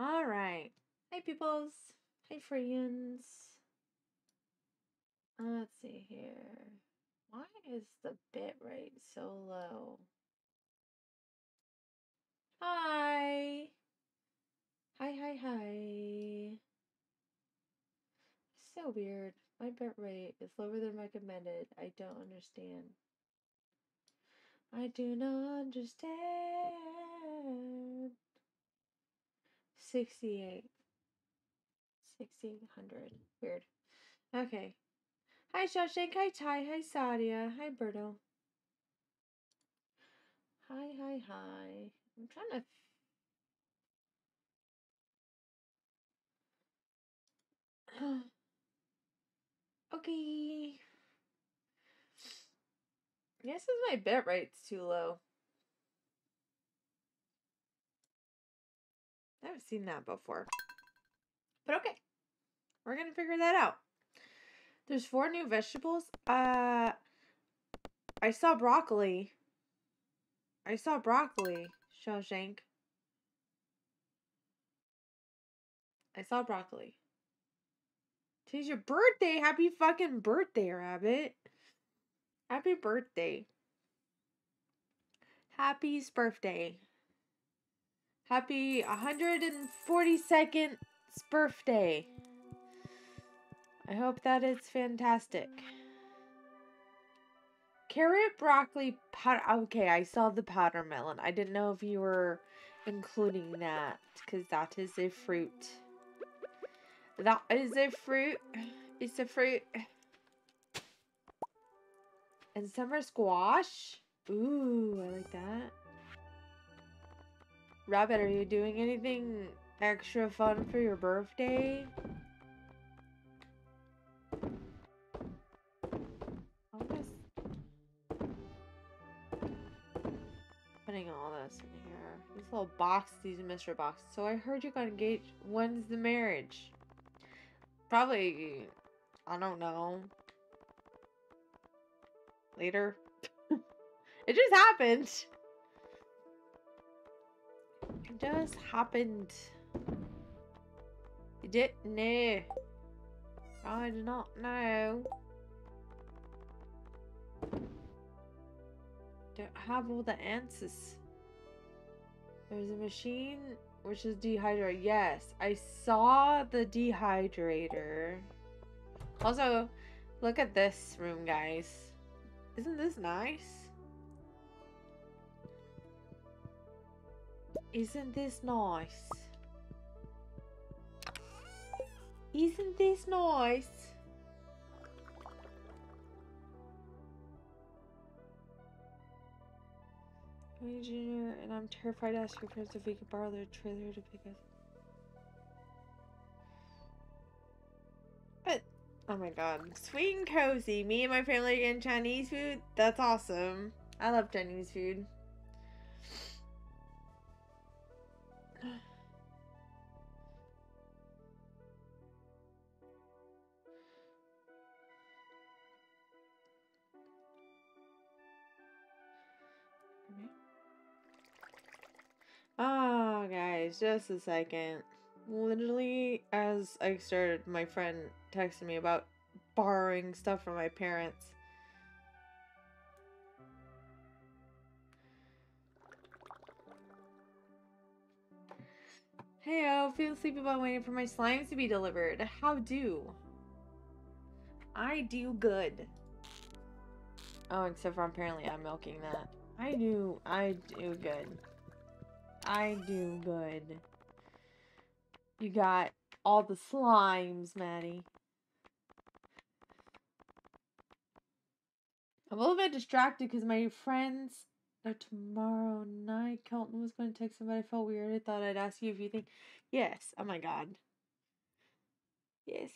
All right. Hey, peoples. Hey, friends. Let's see here. Why is the bit rate so low? Hi. Hi, hi, hi. So weird. My bit rate is lower than recommended. I don't understand. I do not understand. 68. 1600. Weird. Okay. Hi, Shawshank. Hi, Ty. Hi, Sadia. Hi, Berto. Hi, hi, hi. I'm trying to... Okay. I guess my bit rate's too low. I haven't seen that before. But okay. We're gonna figure that out. There's 4 new vegetables. I saw broccoli. I saw broccoli, Shawshank. I saw broccoli. Today's your birthday. Happy fucking birthday, Rabbit. Happy birthday. Happy's birthday. Happy 142nd birthday. I hope that it's fantastic. Carrot, broccoli, powder. Okay, I saw the powder melon. I didn't know if you were including that, because that is a fruit. That is a fruit. It's a fruit. And summer squash. Ooh, I like that. Rabbit, are you doing anything extra fun for your birthday? I'm just putting all this in here. This little box, these mystery boxes. So I heard you got engaged. When's the marriage? Probably, I don't know. Later. It just happened. It just happened. You didn't know. I did not know. Don't have all the answers. There's a machine which is dehydrator. Yes, I saw the dehydrator. Also, look at this room, guys. Isn't this nice? Isn't this nice? Isn't this nice? I'm Junior, and I'm terrified to ask your parents if we could borrow their trailer to pick us up. Oh my god. Sweet and cozy. Me and my family are getting Chinese food. That's awesome. I love Chinese food. Oh, guys, just a second. Literally, as I started, my friend texted me about borrowing stuff from my parents. Hey, oh, feeling sleepy while waiting for my slimes to be delivered. How do? I do good. Oh, except for apparently I'm milking that. I do good. I do good. You got all the slimes, Maddie. I'm a little bit distracted because my friends are tomorrow night. Kelton was going to text him, but I felt weird. I thought I'd ask you if you think... Yes. Oh my god. Yes.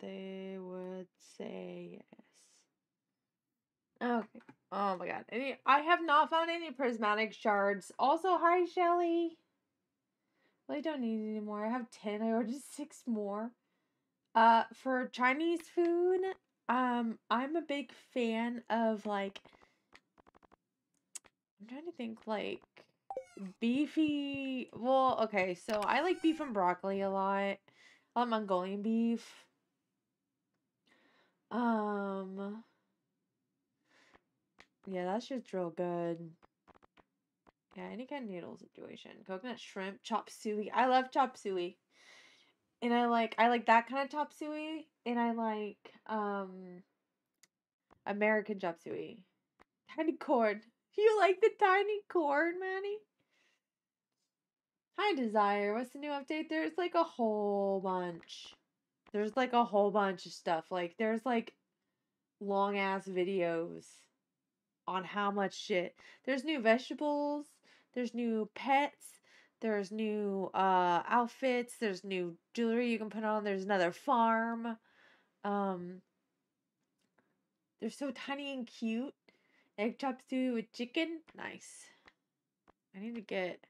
They would say yes. Okay. Oh my god. I have not found any prismatic shards. Also, hi, Shelly. Well, I don't need any more. I have 10. I ordered 6 more. For Chinese food, I'm a big fan of, like, I'm trying to think, like, beefy, well, okay, so I like beef and broccoli a lot. I like Mongolian beef. Yeah, that's just real good. Yeah, any kind of noodle situation. Coconut shrimp, chop suey. I love chop suey. And I like that kind of chop suey. And I like, American chop suey. Tiny corn. You like the tiny corn, Manny? Hi, Desire. What's the new update? There's, like, a whole bunch. There's, like, a whole bunch of stuff. Like, there's, like, long-ass videos on how much shit. There's new vegetables. There's new pets. There's new outfits. There's new jewelry you can put on. There's another farm. They're so tiny and cute. Egg chop stew with chicken. Nice. I need to get...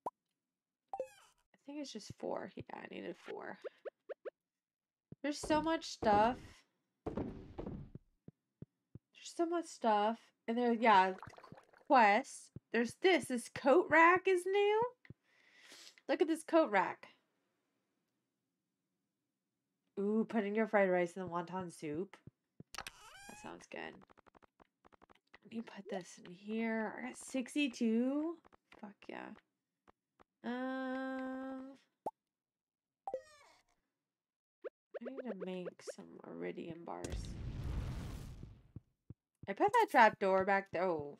I think it's just 4. Yeah, I needed 4. There's so much stuff. There's so much stuff. And there, yeah, quests. There's this. This coat rack is new. Look at this coat rack. Ooh, putting your fried rice in the wonton soup. That sounds good. Let me put this in here. I got 62. Fuck yeah. I need to make some iridium bars. I put that trapdoor back there. Oh.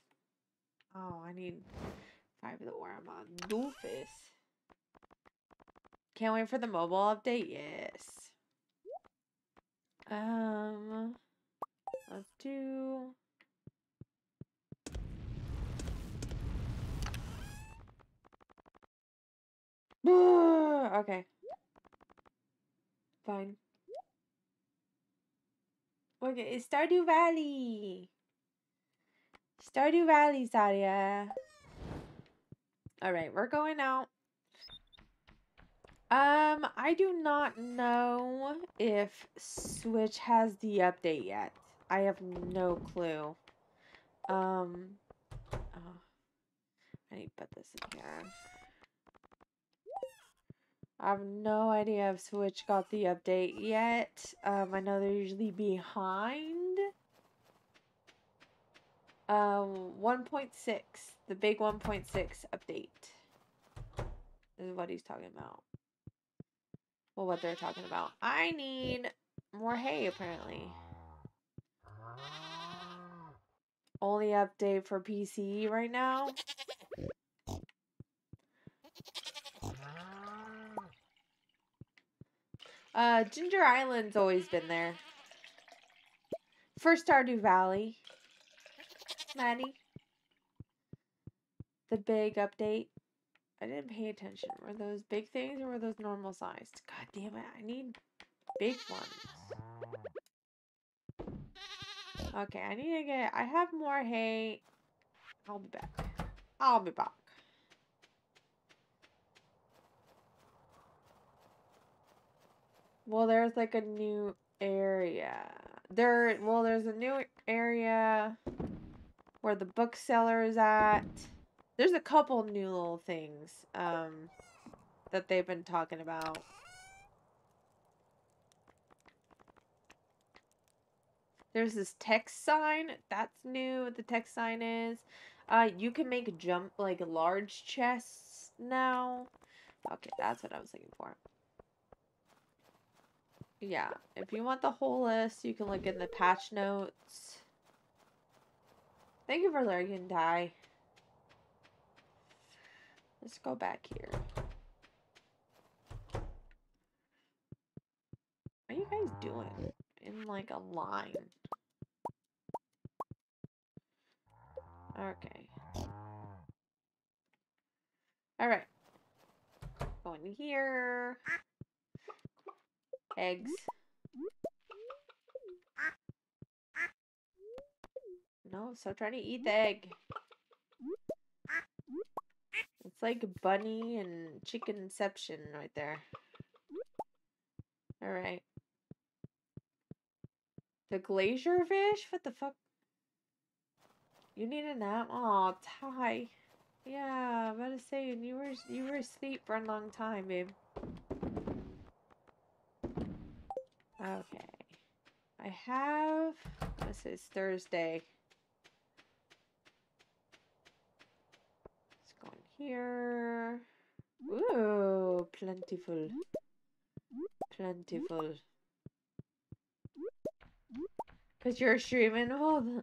Oh, I need 5 of the ore. I'm a doofus. Can't wait for the mobile update. Yes. Let's do... Okay. Fine. Okay, it's Stardew Valley. Stardew Valley, Sadia. Alright, we're going out. I do not know if Switch has the update yet. I have no clue. Oh, I need to put this in here. I have no idea if Switch got the update yet. I know they're usually behind. 1.6. The big 1.6 update. This is what he's talking about. Well, what they're talking about. I need more hay, apparently. Only update for PC right now. Ginger Island's always been there. First Stardew Valley. Maddie. The big update. I didn't pay attention. Were those big things or were those normal sized? God damn it, I need big ones. Okay, I need to get... I have more hay. I'll be back. I'll be back. Well, there's like a new area. There's a new area where the bookseller is at. There's a couple new little things that they've been talking about. There's this text sign. That's new. The text sign is you can make jump like large chests now. Okay, that's what I was looking for. Yeah, if you want the whole list, you can look in the patch notes. Thank you for lurking, Ty. Let's go back here. What are you guys doing? In like a line. Okay. Alright. Going in here. Eggs. No, stop trying to eat the egg. It's like bunny and chickenception right there. Alright. The glacier fish? What the fuck? You need a nap? Aw, Ty. Yeah, I was saying you were asleep for a long time, babe. Okay. I have, this is Thursday. Let's go in here. Ooh, plentiful. Plentiful. Because you're streaming, oh,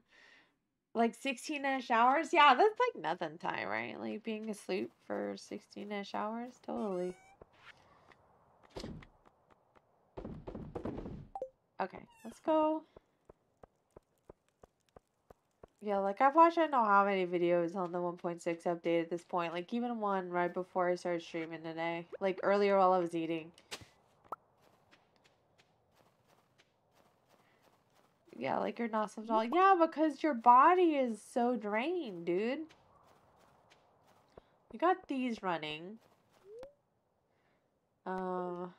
like 16-ish hours? Yeah, that's like nothing time, right? Like being asleep for 16-ish hours? Totally. Okay, let's go. Yeah, like I've watched I don't know how many videos on the 1.6 update at this point. Like even one right before I started streaming today. Like earlier while I was eating. Yeah, like you're not so tall. Yeah, because your body is so drained, dude. You got these running. I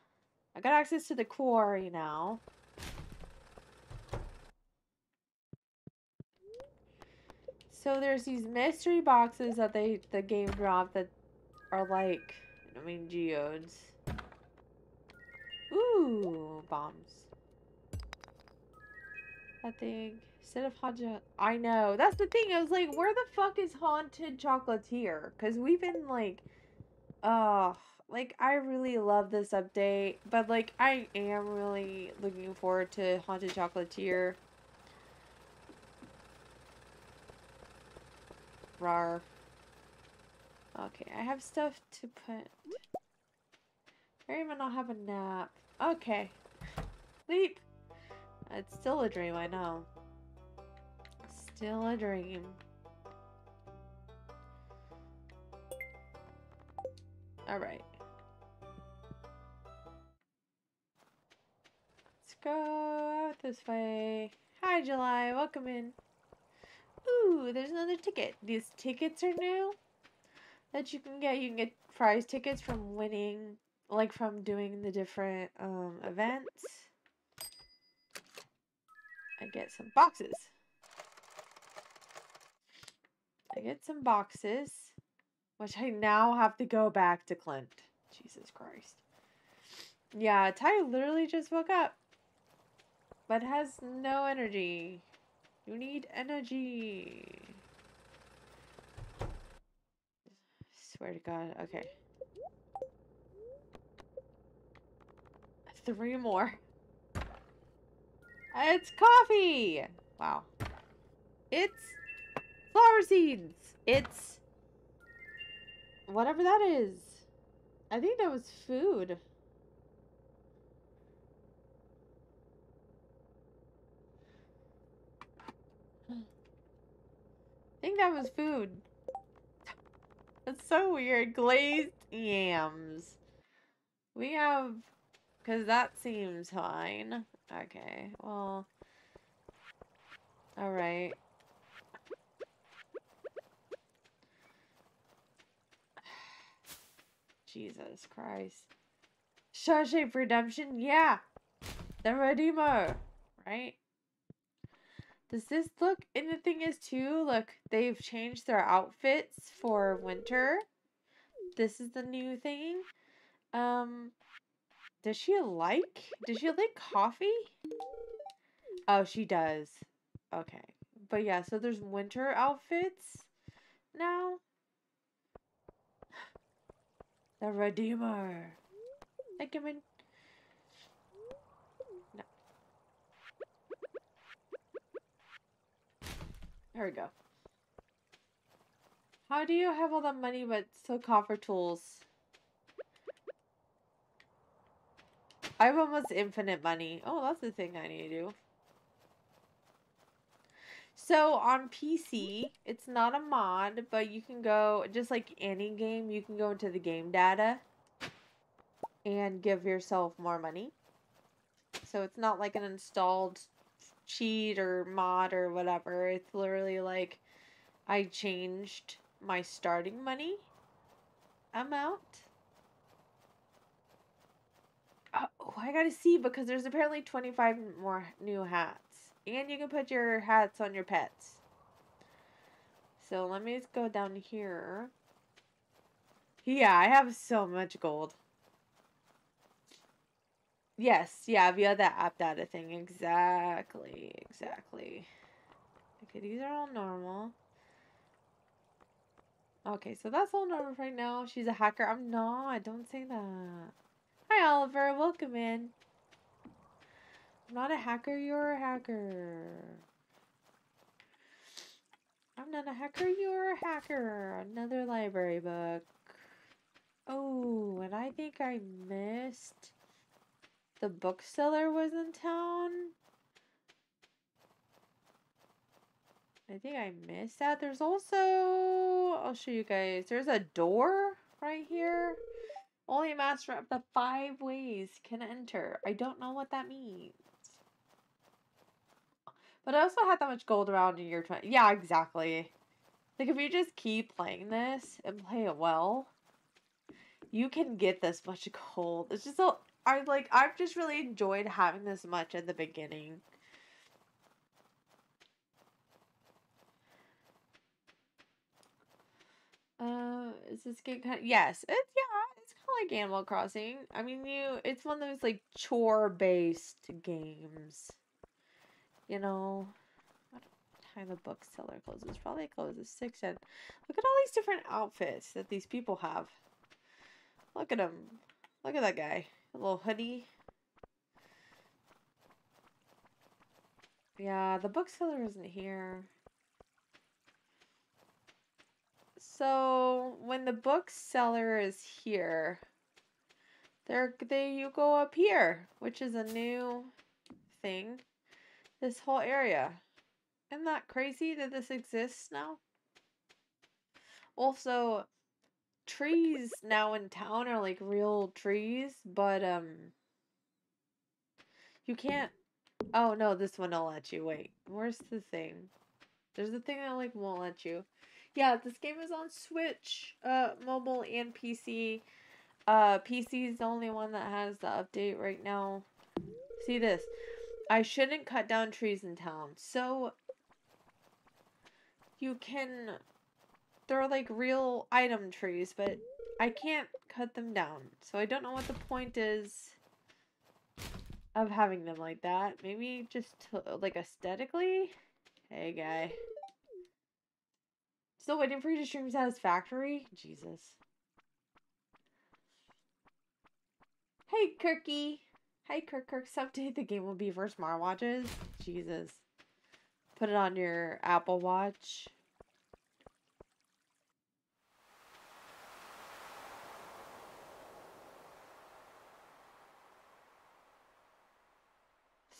got access to the quarry now. So there's these mystery boxes that the game dropped that are like, I mean, geodes. Ooh, bombs. I think instead of Haunted, I know that's the thing. I was like, where the fuck is Haunted Chocolatier? Because we've been like, like I really love this update, but like I am really looking forward to Haunted Chocolatier. Rawr. Okay, I have stuff to put. Maybe I'll have a nap. Okay, sleep. It's still a dream, I know. Still a dream. Alright. Let's go out this way. Hi, July. Welcome in. Ooh, there's another ticket. These tickets are new that you can get. You can get prize tickets from winning, like from doing the different events. I get some boxes. Which I now have to go back to Clint. Jesus Christ. Yeah, Ty literally just woke up. But has no energy. You need energy. I swear to God. Okay. 3 more. It's coffee! Wow. It's flower seeds! It's whatever that is. I think that was food. That's so weird. Glazed yams. We have... Because that seems fine. Okay, well... Alright. Jesus Christ. Shawshank Redemption? Yeah! The Redeemer! Right? Does this look... And the thing is, too, look, they've changed their outfits for winter. This is the new thing. Does she like coffee? Oh, she does. Okay. But yeah, so there's winter outfits now. The Redeemer. Like, I mean... No. There we go. How do you have all that money but still call for tools? I have almost infinite money. Oh, that's the thing I need to do. So, on PC, it's not a mod, but you can go, just like any game, you can go into the game data and give yourself more money. So, it's not like an installed cheat or mod or whatever. It's literally like, I changed my starting money amount. Oh, I gotta see because there's apparently 25 more new hats. And you can put your hats on your pets. So let me just go down here. Yeah, I have so much gold. Yes, yeah, via that opt-out thing. Exactly, exactly. Okay, these are all normal. Okay, so that's all normal right now. She's a hacker. I'm not. Don't say that. Hi, Oliver. Welcome in. I'm not a hacker. You're a hacker. I'm not a hacker. You're a hacker. Another library book. Oh, and I think I missed... The bookseller was in town. I think I missed that. There's also... I'll show you guys. There's a door right here. Only a master of the 5 ways can enter. I don't know what that means. But I also had that much gold around in year 20. Yeah, exactly. Like, if you just keep playing this and play it well, you can get this much gold. It's just so... I've just really enjoyed having this much at the beginning. Is this game kind of, yes, it's kind of like Animal Crossing. I mean, it's one of those like chore-based games. You know, what time the bookseller closes? Probably closes 6. And look at all these different outfits that these people have. Look at them. Look at that guy. A little hoodie. Yeah, the bookseller isn't here. So when the bookseller is here, you go up here, which is a new thing. This whole area. Isn't that crazy that this exists now? Also, trees now in town are like real trees, but you can't. Oh no, this one will let you. Wait, where's the thing? There's the thing that like won't let you. Yeah, this game is on Switch, mobile and PC. PC is the only one that has the update right now. See this? I shouldn't cut down trees in town. So you can. They're like real item trees, but I can't cut them down. So I don't know what the point is of having them like that. Maybe just to, like, aesthetically? Hey, guy. Still waiting for you to stream Satisfactory? Jesus. Hey, Kirky. Hi, Kirk. Someday the game will be for smartwatches. Jesus. Put it on your Apple Watch.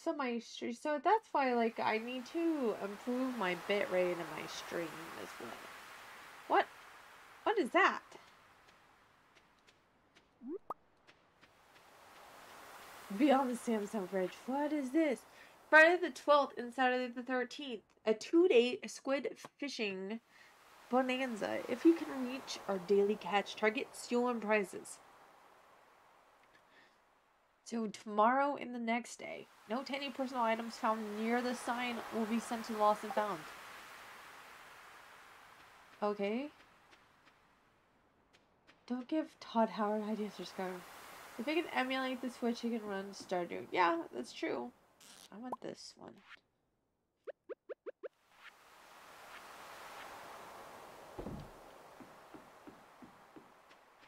So my stream, so that's why like I need to improve my bitrate in my stream as well. What is that? Beyond the Samsung Bridge. What is this? Friday the 12th and Saturday the 13th. A 2-day squid fishing bonanza. If you can reach our daily catch target, you'll win prizes. So tomorrow and the next day, note any personal items found near the sign will be sent to Lost and Found. Okay. Don't give Todd Howard ideas for Skyrim. If it can emulate the Switch, it can run Stardew. Yeah, that's true. I want this one.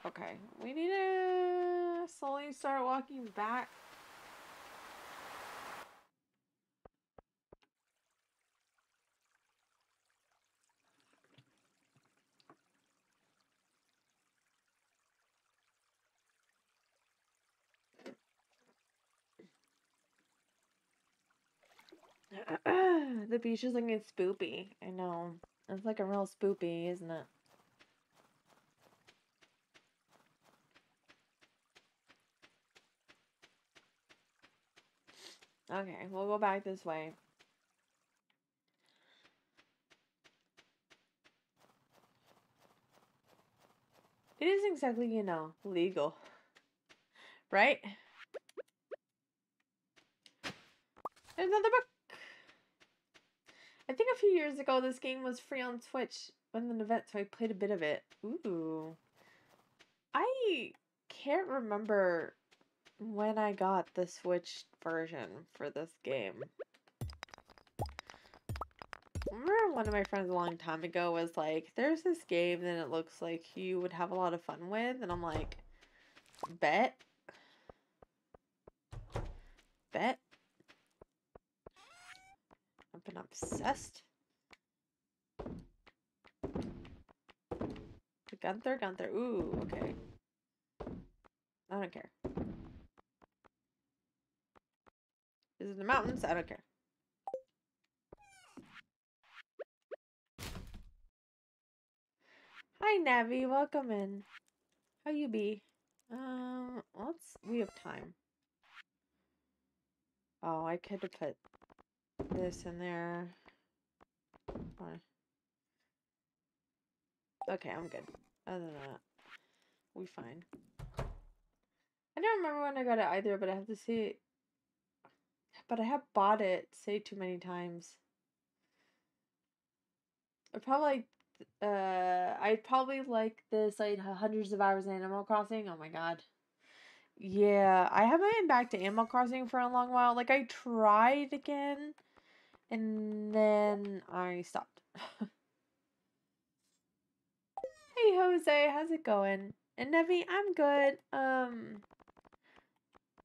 Okay, we need to slowly start walking back. The beach is looking spoopy. I know. It's like a real spoopy, isn't it? Okay, we'll go back this way. It isn't exactly, you know, legal. Right? Another book! think a few years ago this game was free on Twitch when an event, so I played a bit of it. Ooh. I can't remember when I got the Switch version for this game. I remember one of my friends a long time ago was like, there's this game that it looks like you would have a lot of fun with, and I'm like, bet. Bet. I've been obsessed. Gunther, Gunther. Ooh, okay. I don't care. Is it in the mountains? I don't care. Hi, Navi. Welcome in. How you be? We have time. Oh, I could have put this in there. Okay, I'm good. Other than that, we fine. I don't remember when I got it either, but I have to say... But I have bought it, say, too many times. I'd probably like this, like, hundreds of hours in Animal Crossing. Oh my god. Yeah, I haven't been back to Animal Crossing for a long while. Like, I tried again, and then I stopped. Hey Jose, how's it going? And Nevi, I'm good.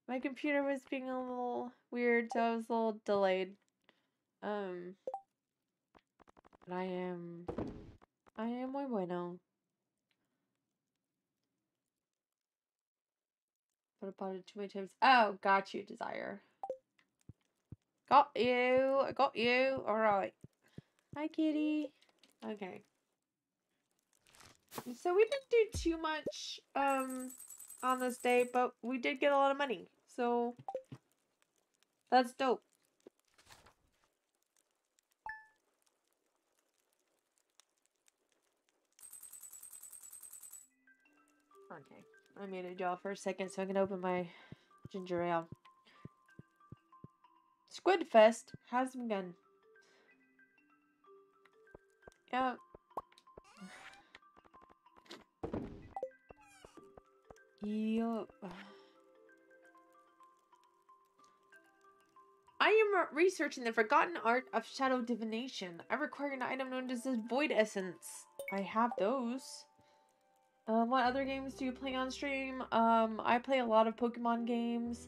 My computer was being a little weird, so I was a little delayed. But I am muy bueno. But I bought it too many times. Oh, got you, Desire. Got you. I got you. All right. Hi, kitty. Okay. So we didn't do too much on this day, but we did get a lot of money. So that's dope. Okay. I muted y'all for a second so I can open my ginger ale. Squidfest has begun. Yeah. Yup. I am researching the forgotten art of shadow divination. I require an item known as the Void Essence. I have those. What other games do you play on stream? I play a lot of Pokemon games.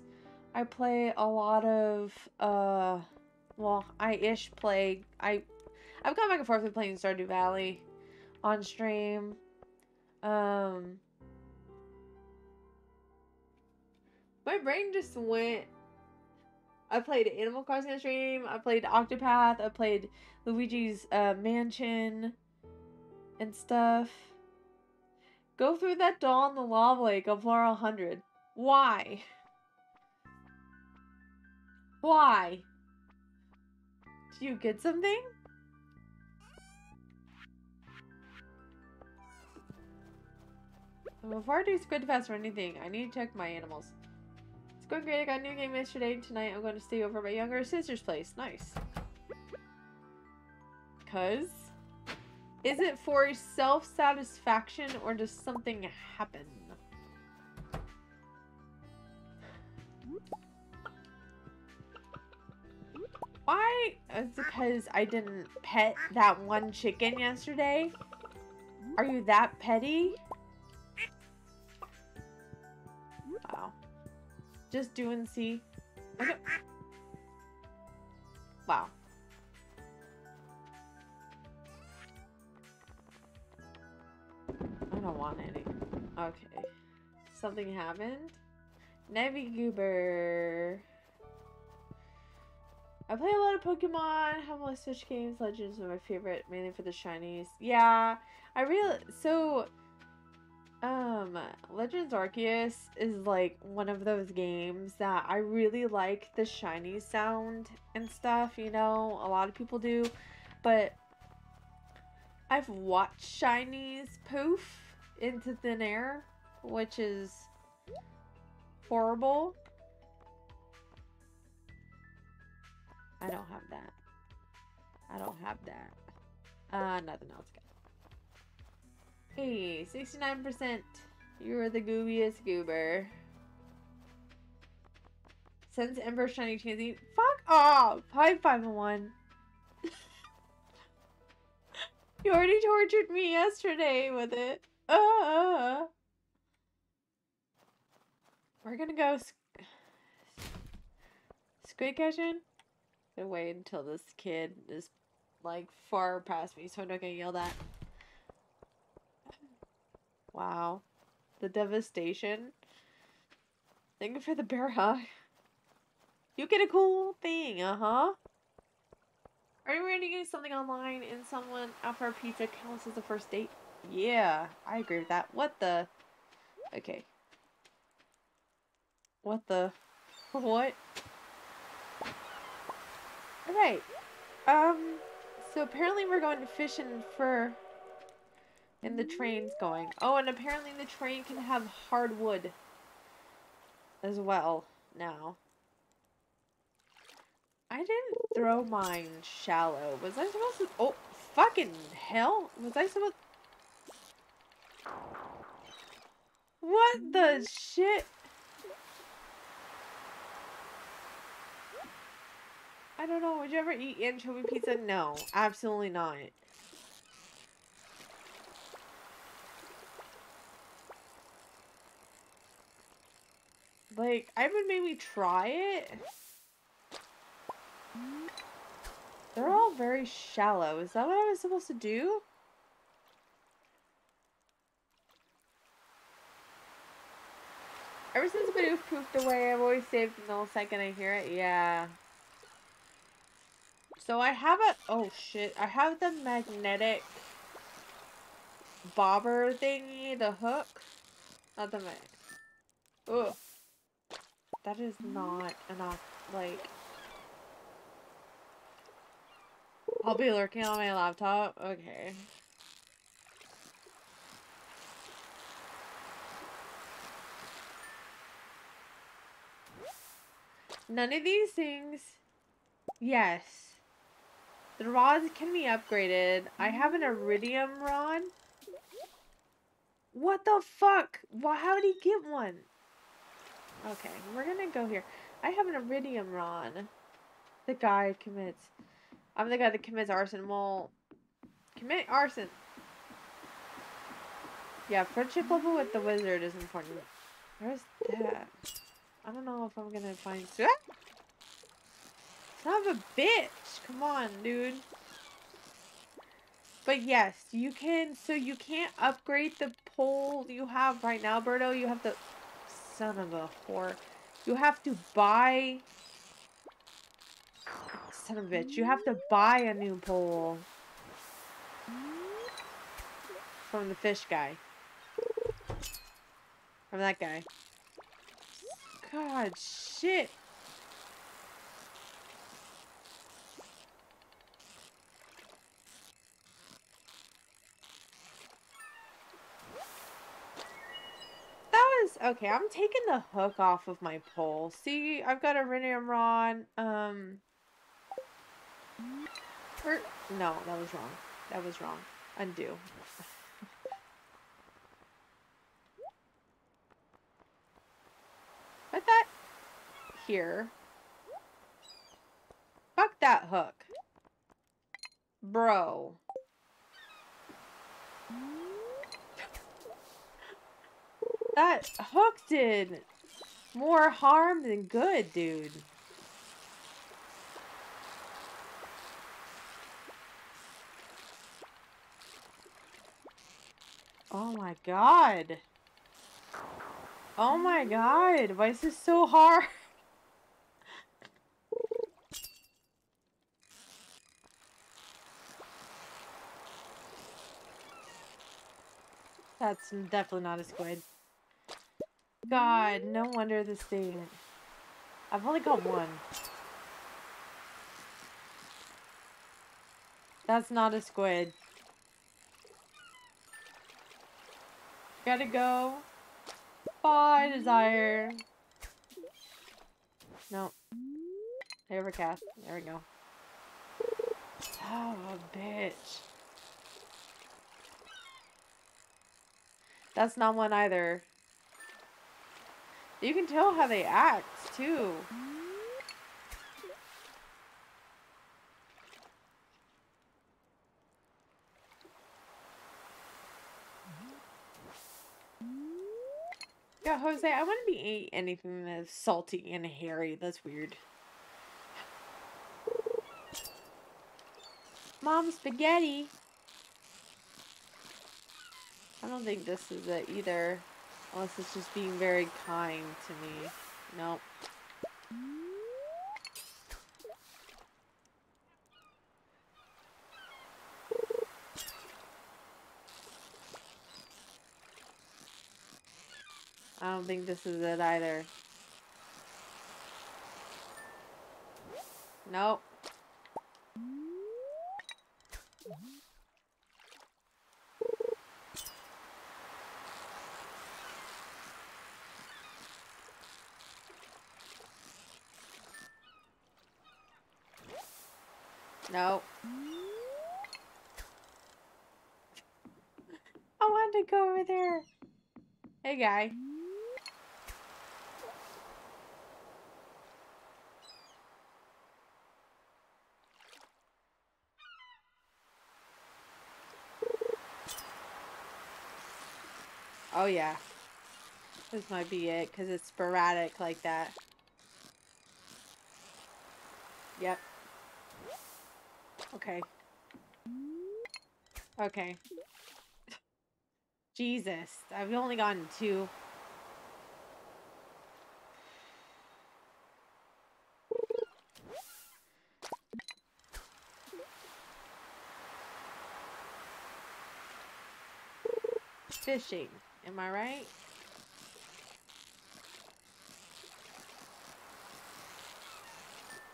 I play a lot of, well, I've gone back and forth with playing Stardew Valley on stream. My brain just went. I played Animal Crossing on stream. I played Octopath. I played Luigi's Mansion and stuff. Go through that doll in the lava lake of Laurel 100. Why? Why? Do you get something? Before I do Squidfest or anything, I need to check my animals. It's going great. I got a new game yesterday. Tonight I'm going to stay over at my younger sister's place. Nice. Cuz? Is it for self-satisfaction or does something happen? Why? It's because I didn't pet that one chicken yesterday. Are you that petty? Just do and see. Okay. Wow. I don't want any. Okay. Something happened. Navi Goober. I play a lot of Pokemon. Have a lot of Switch games. Legends are my favorite, mainly for the shinies. Yeah. Legends Arceus is like one of those games that I really like the shiny sound and stuff, you know, a lot of people do, but I've watched shinies poof into thin air, which is horrible. I don't have that. I don't have that. Nothing else. Hey, 69%. You're the goobiest goober. Since Ember Shiny Chansey. Fuck off! High 501. You already tortured me yesterday with it. We're gonna go squid catching. I'm gonna wait until this kid is like far past me so I'm not gonna yell that. Wow. The devastation. Thank you for the bear hug. You get a cool thing, Are you ready to do something online and someone out for a pizza counts as a first date? Yeah, I agree with that. What the? Okay. What the? What? Alright. So apparently we're going fishing for... And the train's going. Oh, and apparently the train can have hardwood as well now. I didn't throw mine shallow. Was I supposed to? Oh, fucking hell. Was I supposed? What the shit? I don't know. Would you ever eat anchovy pizza? No, absolutely not. Like, I would maybe try it. They're all very shallow. Is that what I was supposed to do? Ever since Bidoof poofed away, I've always saved the little second I hear it. Yeah. So I have a... Oh, shit. I have the magnetic bobber thingy, the hook. Not the mag... Ugh. That is not enough, like... I'll be lurking on my laptop. Okay. None of these things. Yes. The rods can be upgraded. I have an iridium rod. What the fuck? Well, how did he get one? Okay, we're gonna go here. I have an iridium rod. The guy commits... I'm the guy that commits arson. Well, commit arson. Yeah, friendship level with the wizard is important. Where's that? I don't know if I'm gonna find. Son of a bitch! Come on, dude. But yes, you can. So you can't upgrade the pole you have right now, Birdo. You have to. Son of a whore. You have to buy. Son of a bitch, you have to buy a new pole from the fish guy. From that guy. God, shit. That was... Okay, I'm taking the hook off of my pole. See, I've got a rhenium rod, no, that was wrong. That was wrong. Undo. Put that here. Fuck that hook. Bro. That hook did more harm than good, dude. Oh my god. Oh my god. Why is this so hard? That's definitely not a squid. God, no wonder this thing. I've only got one. That's not a squid. Gotta go. Bye, desire. No. I overcast. There we go. Son of a bitch. That's not one either. You can tell how they act, too. Yeah, Jose, I wouldn't be eating anything that's salty and hairy. That's weird. Mom, spaghetti! I don't think this is it either. Unless it's just being very kind to me. Nope. I don't think this is it either. Nope. Nope. I wanted to go over there. Hey, guy. Oh, yeah. This might be it, because it's sporadic like that. Yep. Okay. Okay. Jesus, I've only gotten 2. Fishing, am I right?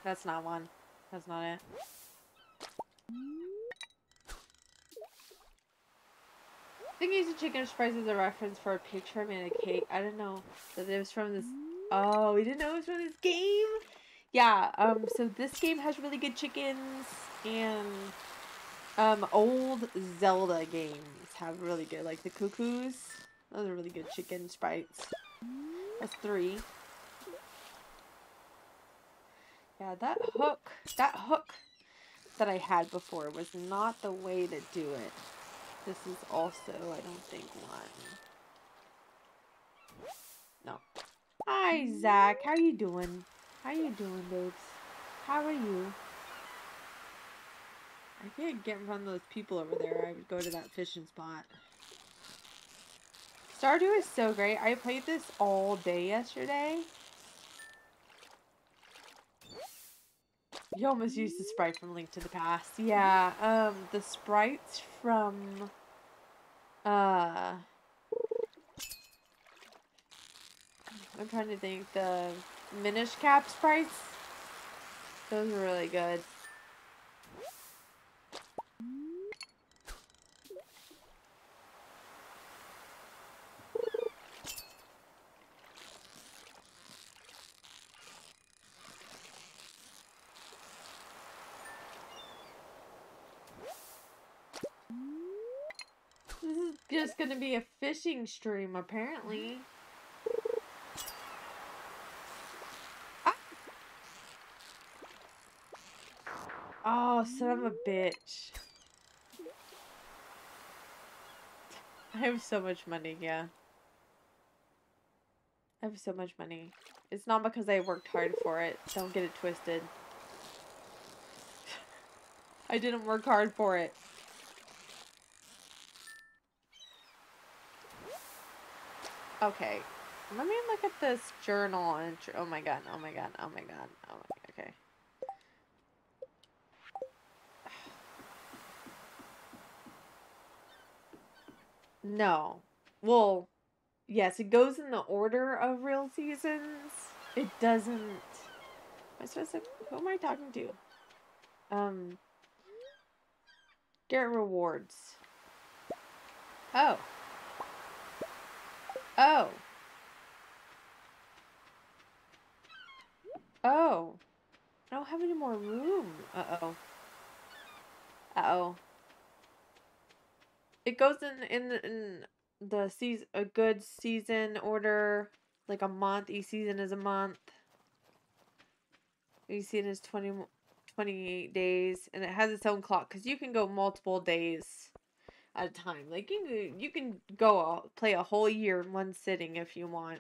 That's not one. That's not it. I think using chicken fries as a reference for a picture I made a cake. I didn't know that it was from this. Oh, we didn't know it was from this game? Yeah, so this game has really good chickens, and old Zelda games have really good, like the Cuckoos. Those are really good chicken sprites. That's 3. Yeah, that hook that I had before was not the way to do it. This is also, I don't think, one. No. Hi, Zach. How are you doing? How are you doing, babes? How are you? I can't get in front of those people over there. I would go to that fishing spot. Stardew is so great. I played this all day yesterday. You almost used the sprite from Link to the Past. Yeah, the sprites from, I'm trying to think, the Minish Cap sprites, those are really good. Just gonna be a fishing stream, apparently. Ah. Oh, son of a bitch. I have so much money, yeah. I have so much money. It's not because I worked hard for it. Don't get it twisted. I didn't work hard for it. Okay, let me look at this journal entry. Oh my god, oh my god, oh my god, oh my god, okay. No. Well, yes, it goes in the order of real seasons. It doesn't... Am I supposed to... Who am I talking to? Get rewards. Oh. Oh. Oh. I don't have any more room. Uh-oh. Uh-oh. It goes in the season, a good season order, like a month. Each season is a month. Each season is 28 days, and it has its own clock because you can go multiple days at a time. Like you can go play a whole year in one sitting if you want.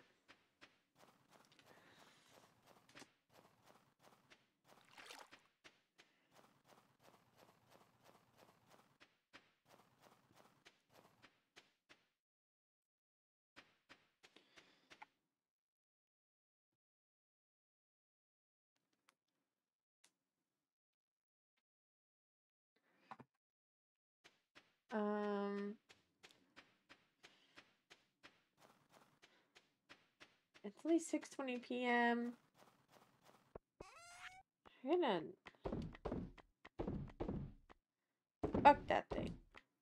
It's at least 6:20 p.m. I'm gonna fuck that thing.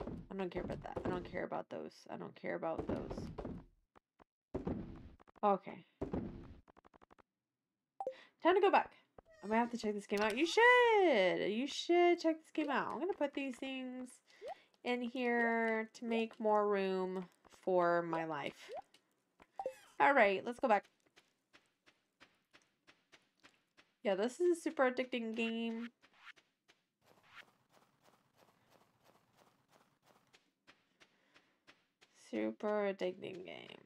I don't care about that. I don't care about those. I don't care about those. Okay. Time to go back. I might have to check this game out. You should! You should check this game out. I'm gonna put these things in here to make more room for my life. Alright, let's go back. Yeah, this is a super addicting game. Super addicting game.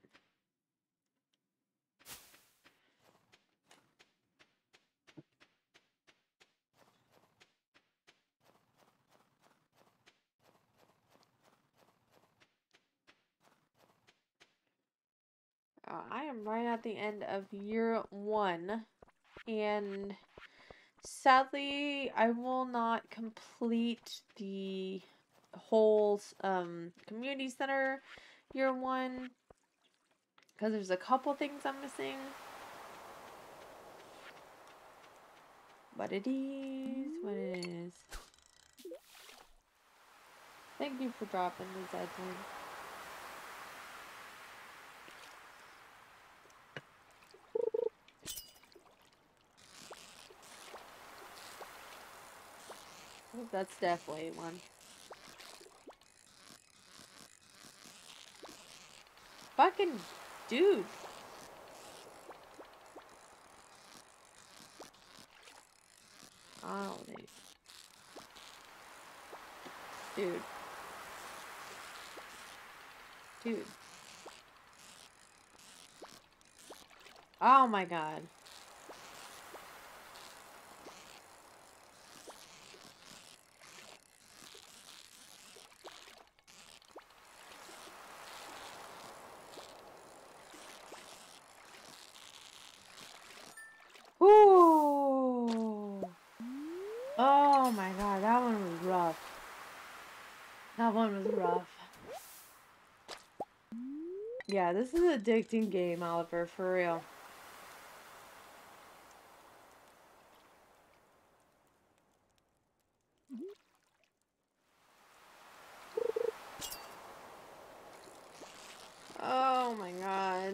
I am right at the end of year one, and sadly, I will not complete the whole community center year one because there's a couple things I'm missing. But it is what it is. Thank you for dropping this, Edwin. That's definitely one. Fucking dude. Oh, dude. Dude. Oh my god. Yeah, this is an addicting game, Oliver, for real. Oh my god.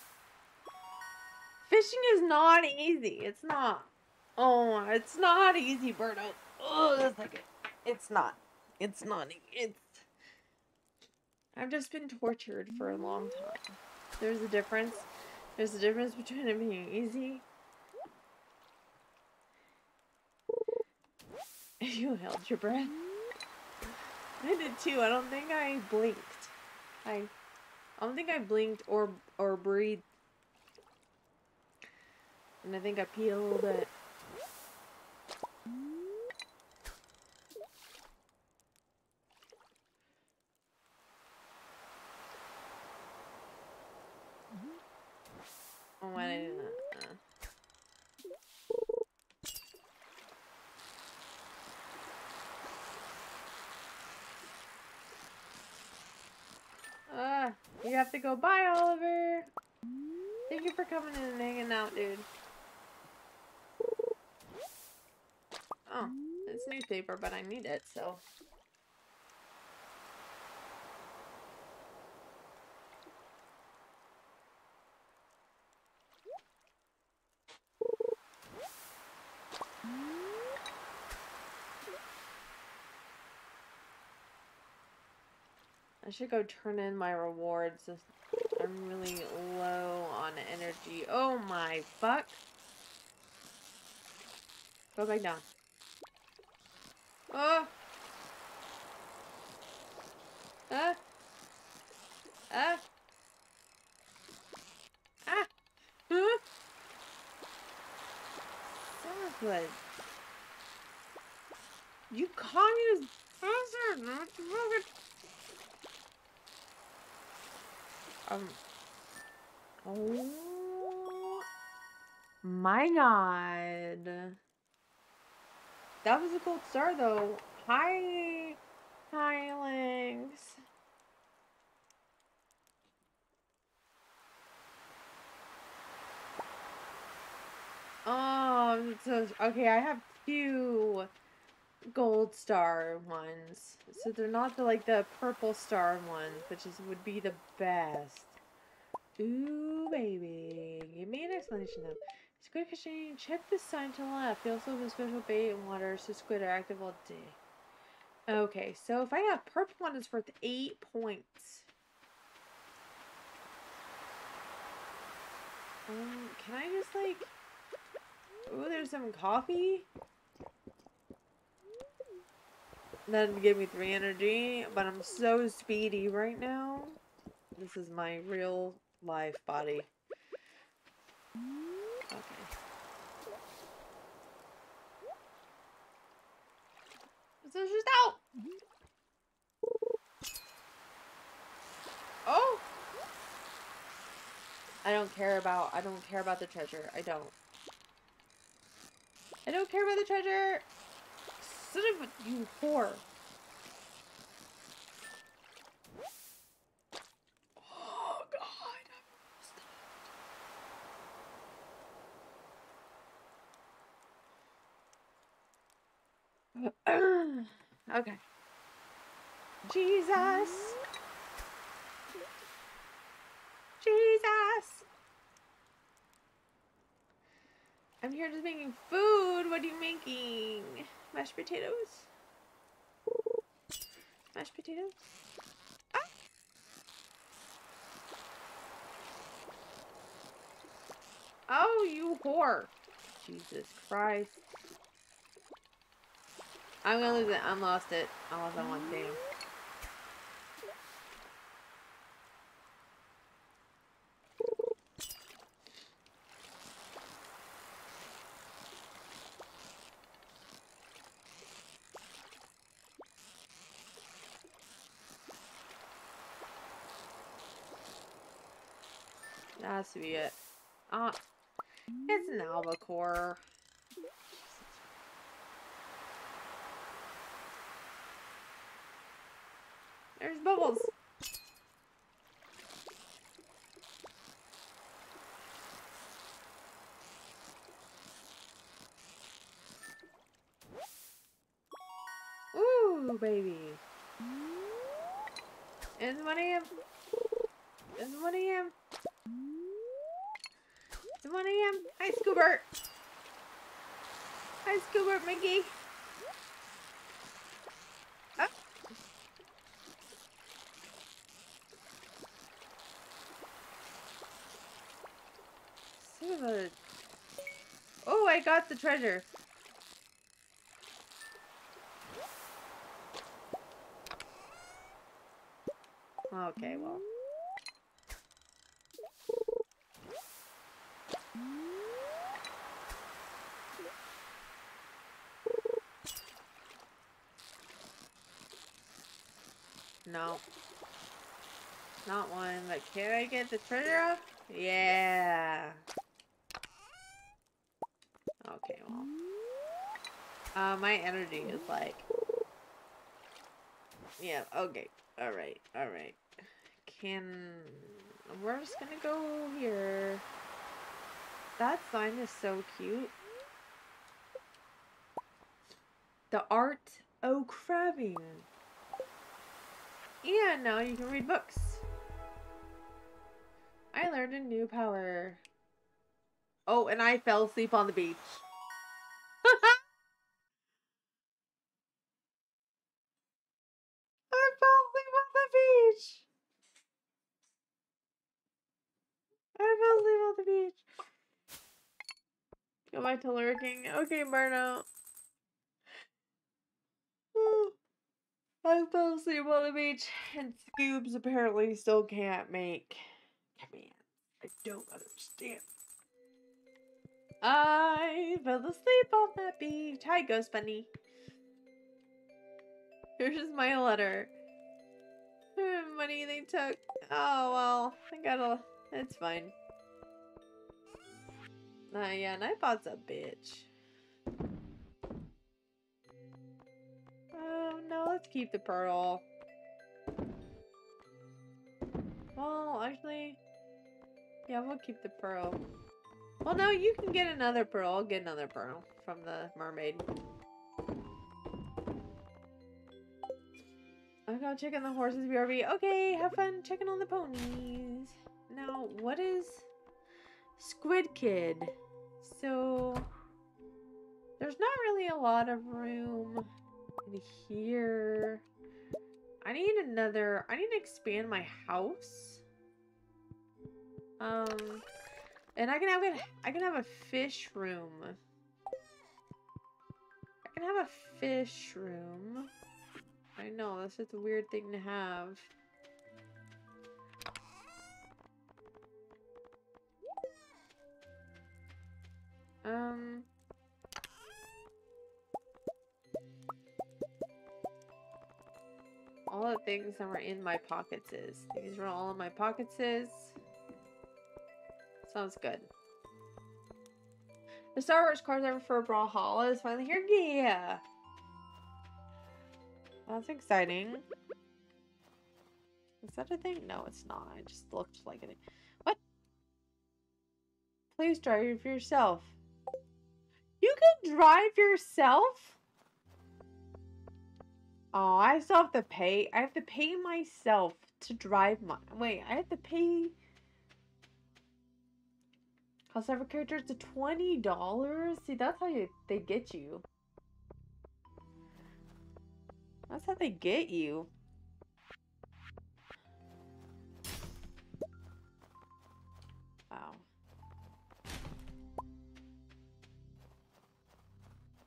Fishing is not easy. It's not. Oh, it's not easy, Birdo. Oh, that's like it. It's not. It's not. It's. I've just been tortured for a long time. There's a difference. There's a difference between it being easy You held your breath. I did too. I don't think I blinked. I don't think I blinked or breathed. And I think I peed a little bit. Oh, why did I do that? You have to go. Bye, Oliver. Thank you for coming in and hanging out, dude. Oh, it's newspaper, but I need it, so. I should go turn in my rewards. I'm really low on energy. Oh my fuck. Go back down. Oh. Ah. Ah. Ah. Huh? That was good. You communist bastard. Oh my god. That was a gold star though. Hi. Hi, Lynx. Oh, so, okay, I have two gold star ones. So they're not the, like the purple star ones, which is would be the best. Ooh, baby. Give me an explanation though. Squid fishing. Check this sign to the left. They also have a special bait and water, so squid are active all day. Okay, so if I got a purple one, it's worth 8 points. Can I just like? Ooh, there's some coffee. That'd give me 3 energy, but I'm so speedy right now. This is my real life body. Okay. This is just out! Oh! I don't care about the treasure. I don't care about the treasure! Son of a, you whore. Oh god, I'm almost dead. Okay. Jesus. Jesus. I'm here just making food. What are you making? Mashed potatoes? Mashed potatoes? Ah! Oh, you whore! Jesus Christ. I'm gonna lose it. I lost it. I lost that one thing. To be it. It's an albacore. There's bubbles. Ooh, baby. It's 1 a.m. It's 1 a.m. 1 a.m. Hi, Scoobert. Hi, Scoobert Mickey. Oh. Oh, I got the treasure. Okay, well. No. Not one, but can I get the treasure up? Yeah. Okay, well. My energy is like... Yeah, okay. Alright, alright. We're just gonna go here. That sign is so cute. The art of crabbing. Yeah, now you can read books. I learned a new power. Oh, and I fell asleep on the beach. I fell asleep on the beach. I fell asleep on the beach. Go back to lurking. Okay, burnout. I fell asleep on the beach, and Scoobs apparently still can't make commands. I don't understand. I fell asleep on that beach. Hi, Ghost Bunny. Here's just my letter. Money they took. Oh, well. I gotta... It's fine. Yeah, Nightbot's a bitch. No, let's keep the pearl. Well, actually... Yeah, we'll keep the pearl. Well, no, you can get another pearl. I'll get another pearl from the mermaid. I'll go check on the horses, BRB. Okay, have fun checking on the ponies. Now, what is... Squid Kid? So... There's not really a lot of room... here. I need to expand my house. And I can have a fish room. I can have a fish room. I know, that's just a weird thing to have. All the things that were in my pockets is. These were all in my pockets is. Sounds good. The Star Wars cards ever for Brawlhalla is finally here. Yeah! That's exciting. Is that a thing? No, it's not. I just looked like it. What? Please drive for yourself. You can drive yourself? Oh, I still have to pay. I have to pay myself to drive my... Wait, I have to pay... Cost every character to $20? See, that's how they get you. That's how they get you. Wow.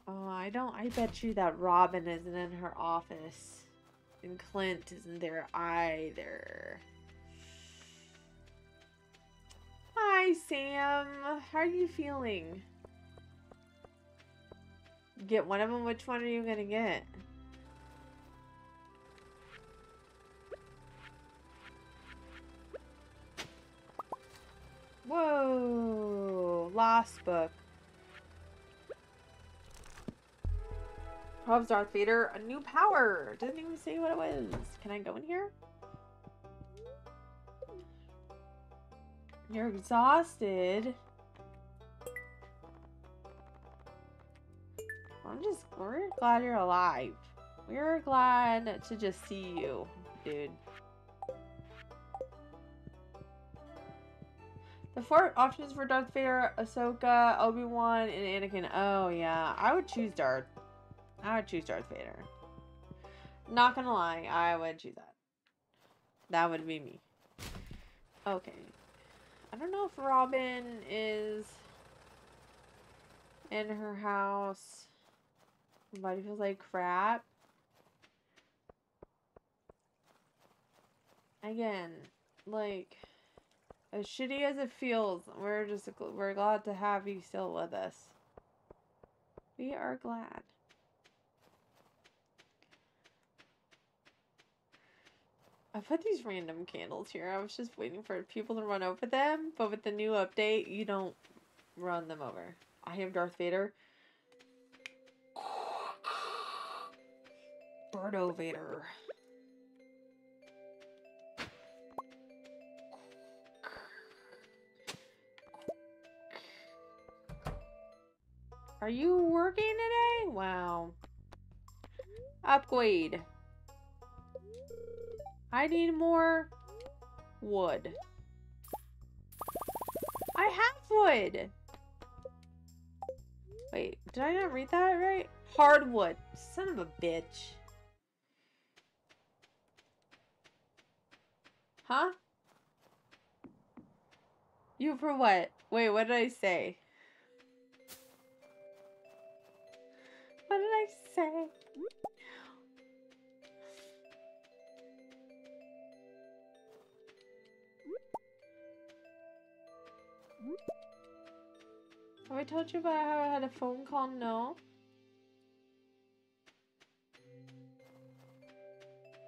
Oh, I don't. I bet you that Robin isn't in her office. And Clint isn't there either. Hi, Sam. How are you feeling? Get one of them? Which one are you gonna get? Whoa. Lost book. Props Darth Vader, a new power. Didn't even say what it was. Can I go in here? You're exhausted. We're glad you're alive. We're glad to just see you, dude. The four options for Darth Vader, Ahsoka, Obi-Wan, and Anakin. Oh yeah, I would choose Darth Vader. Not gonna lie, I would choose that. That would be me. Okay. I don't know if Robin is in her house. My body feels like crap. again, like, as shitty as it feels, we're glad to have you still with us. We are glad. I put these random candles here. I was just waiting for people to run over them, but with the new update, you don't run them over. I am Darth Vader. Birdo Vader. Are you working today? Wow. Upgrade. I need more wood. I have wood. Wait, did I not read that right? Hardwood. Son of a bitch. Huh? You for what? Wait, what did I say? What did I say? Have I told you about how I had a phone call? No.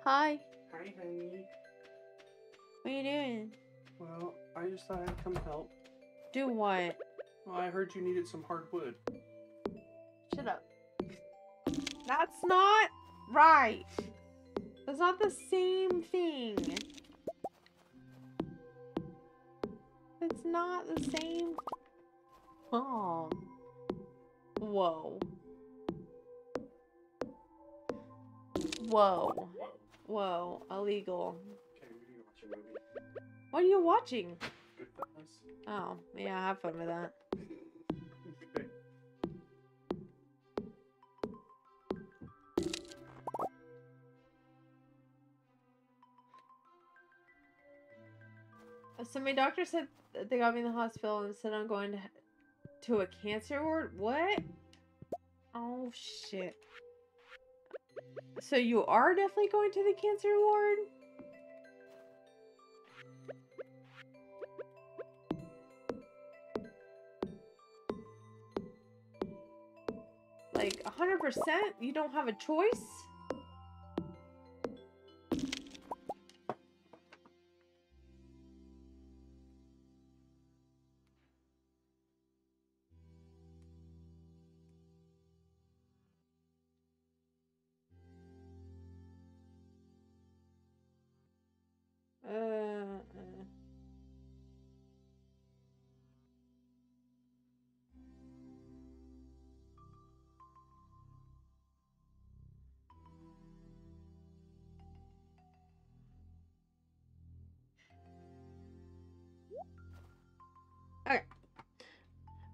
Hi. Hi, honey. What are you doing? Well, I just thought I'd come help. Do what? Well, I heard you needed some hardwood. Shut up. That's not right. That's not the same thing. It's not the same. Oh. Whoa. Whoa. Whoa. Illegal. Okay, we're gonna watch a movie. What are you watching? Goodfellas. Oh, yeah, have fun with that. Okay. So my doctor said they got me in the hospital and said I'm going to a cancer ward? What? Oh, shit. So you are definitely going to the cancer ward? Like, 100%? You don't have a choice?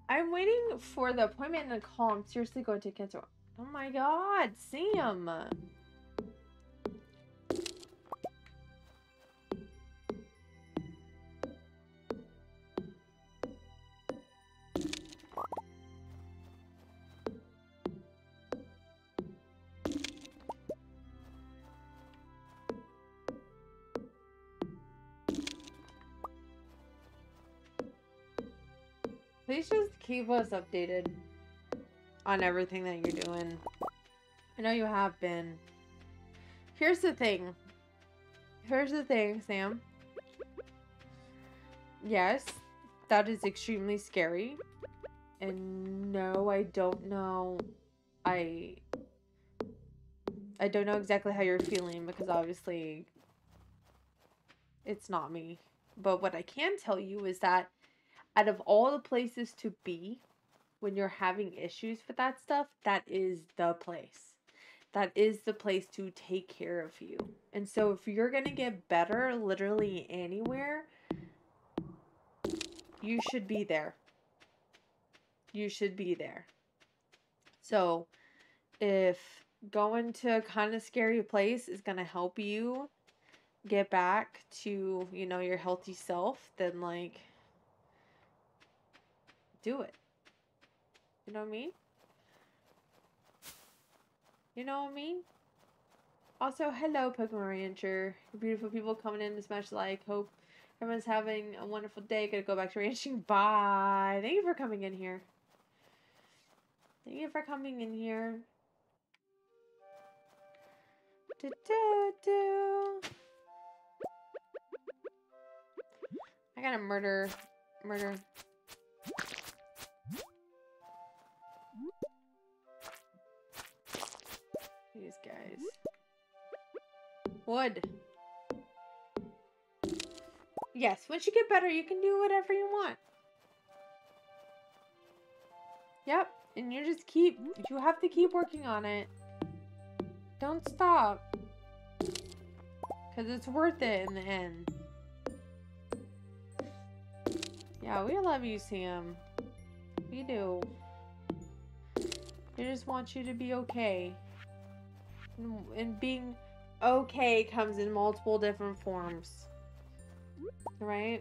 I'm waiting for the appointment and call. I'm seriously going to cancel. Oh my god, Sam! Please just keep us updated on everything that you're doing. I know you have been. Here's the thing. Here's the thing, Sam. Yes, that is extremely scary. And no, I don't know. I don't know exactly how you're feeling because obviously it's not me. But what I can tell you is that out of all the places to be when you're having issues with that stuff, that is the place. That is the place to take care of you. And so if you're going to get better literally anywhere, you should be there. You should be there. So if going to a kind of scary place is going to help you get back to, you know, your healthy self, then like, do it. You know what I mean? You know what I mean? Also, hello Pokemon Rancher. Beautiful people coming in to smash like. Hope everyone's having a wonderful day. Gonna go back to ranching. Bye. Thank you for coming in here. Thank you for coming in here. Do, do, do. I gotta murder. These guys. Wood. Yes, once you get better, you can do whatever you want. Yep, and you just keep, you have to keep working on it. Don't stop. Because it's worth it in the end. Yeah, we love you, Sam. We do. We just want you to be okay. And being okay comes in multiple different forms. Right?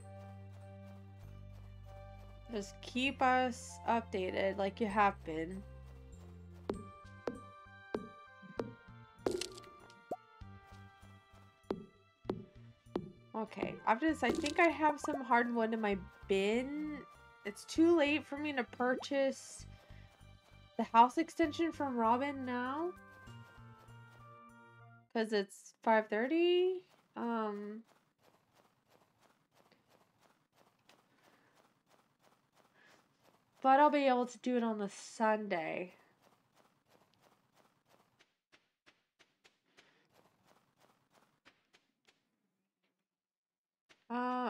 Just keep us updated like you have been. Okay, after this, I think I have some hardwood in my bin. It's too late for me to purchase the house extension from Robin now. Because it's 5:30. But I'll be able to do it on the Sunday.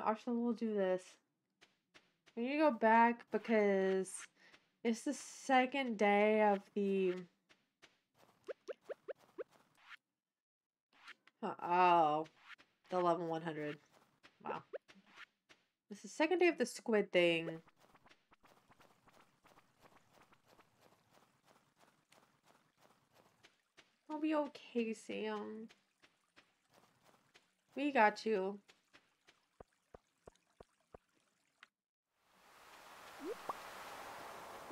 Actually, we'll do this. We need to go back because it's the second day of the... Oh, the level 100. Wow. It's the second day of the squid thing. I'll be okay, Sam. We got you.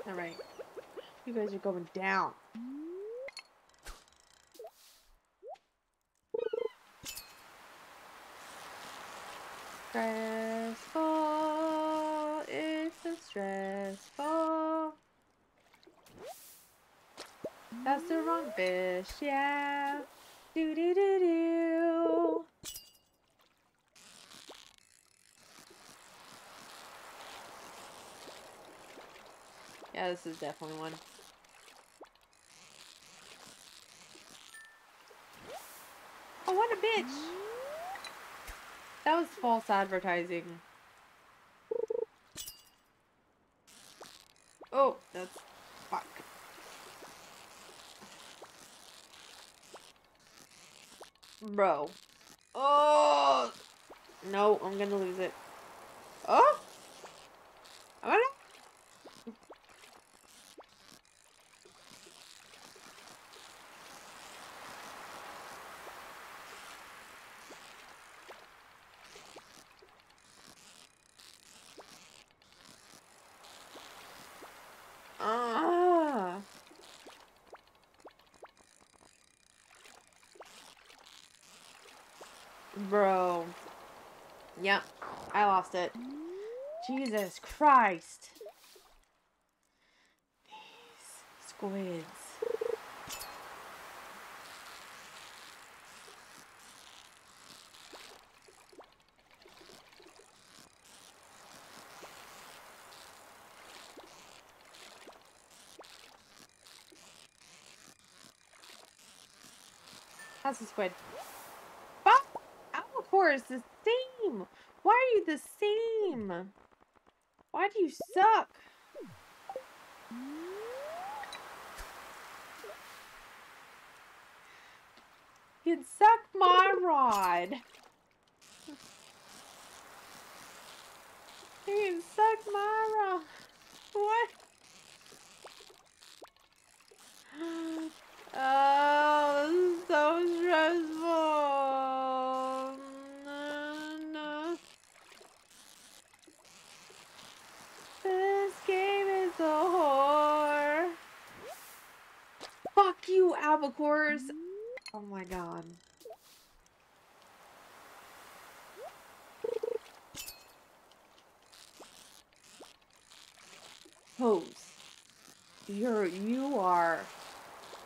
Alright. You guys are going down. Stressful. It's so stressful. That's the wrong fish, yeah. Do do do do. Yeah, this is definitely one. Oh, what a bitch! That was false advertising. Oh, that's fuck. Bro. Oh! No, I'm gonna lose it. Oh! I'm gonna... Bro. Yep. I lost it. Jesus Christ. These squids. That's a squid. Is the same. Why are you the same? Why do you suck? You'd suck my rod. You'd suck my rod. What? Oh, this is so stressful. You, Albacores. Oh my god. pose. You are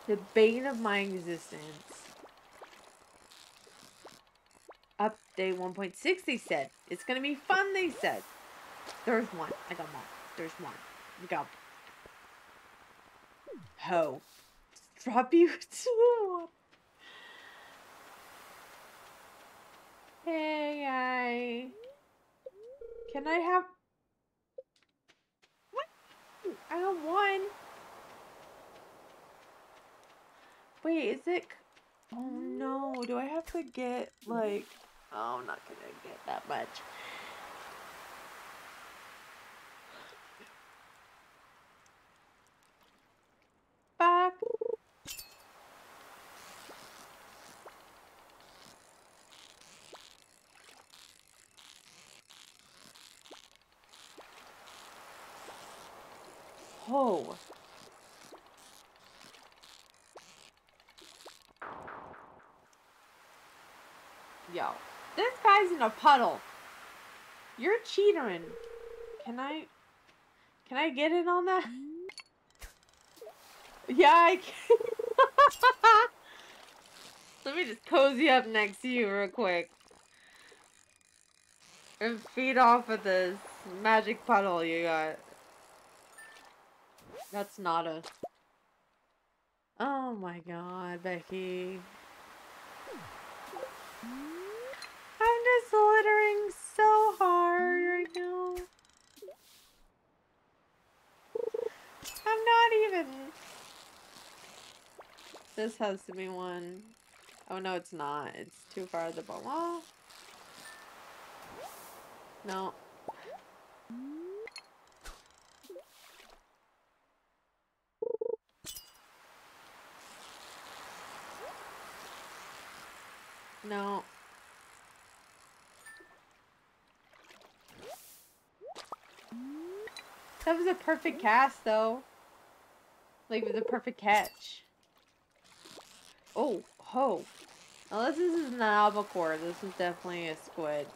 the bane of my existence. Update 1.6, they said. It's gonna be fun, they said. There's one. I got one. There's one. We got one. Ho. Drop you too. Hey, Can I have... What? I got one. Wait, is it... Oh, no. Do I have to get, like... Oh, I'm not going to get that much. Fuck. Oh. Yo. This guy's in a puddle. You're cheating. Can I get in on that? Yeah, I can. Let me just cozy up next to you real quick. And feed off of this magic puddle you got. That's not a... Oh my god, Becky. I'm just littering so hard right now. I'm not even... This has to be one. Oh no, it's not. It's too far at the bottom. Oh. No. No. That was a perfect cast, though. Like, it was a perfect catch. Oh, ho. Unless this is an albacore, this is definitely a squid.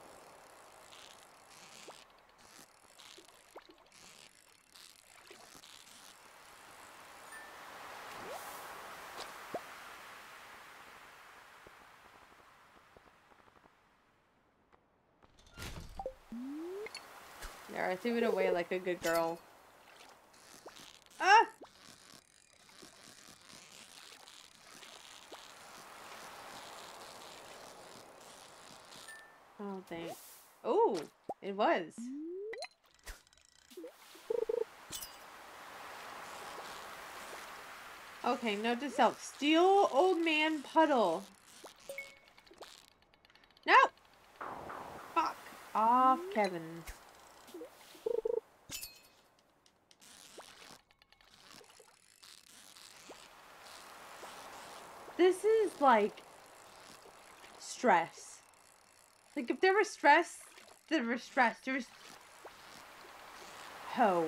There, I threw it away like a good girl. Ah! Oh, thanks. Oh, it was. Okay, note to self. Steal old man puddle. No! Fuck off, Kevin. This is, like, stress. Like, if there was stress, there was stress. There was... Ho.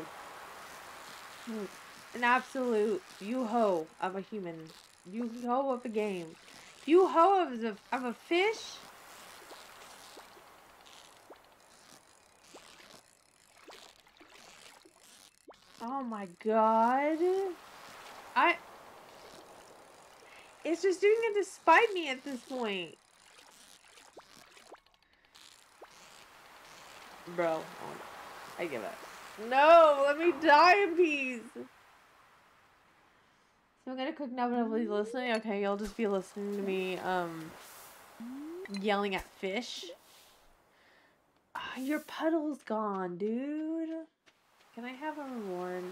An absolute you-ho of a human. You-ho of a game. You-ho of a fish. Oh, my God. It's just doing it to spite me at this point. Bro, oh no. I give up. No, let me die in peace. So I'm gonna cook now, but nobody's listening. Okay, y'all just be listening to me yelling at fish. Oh, your puddle's gone, dude. Can I have a reward?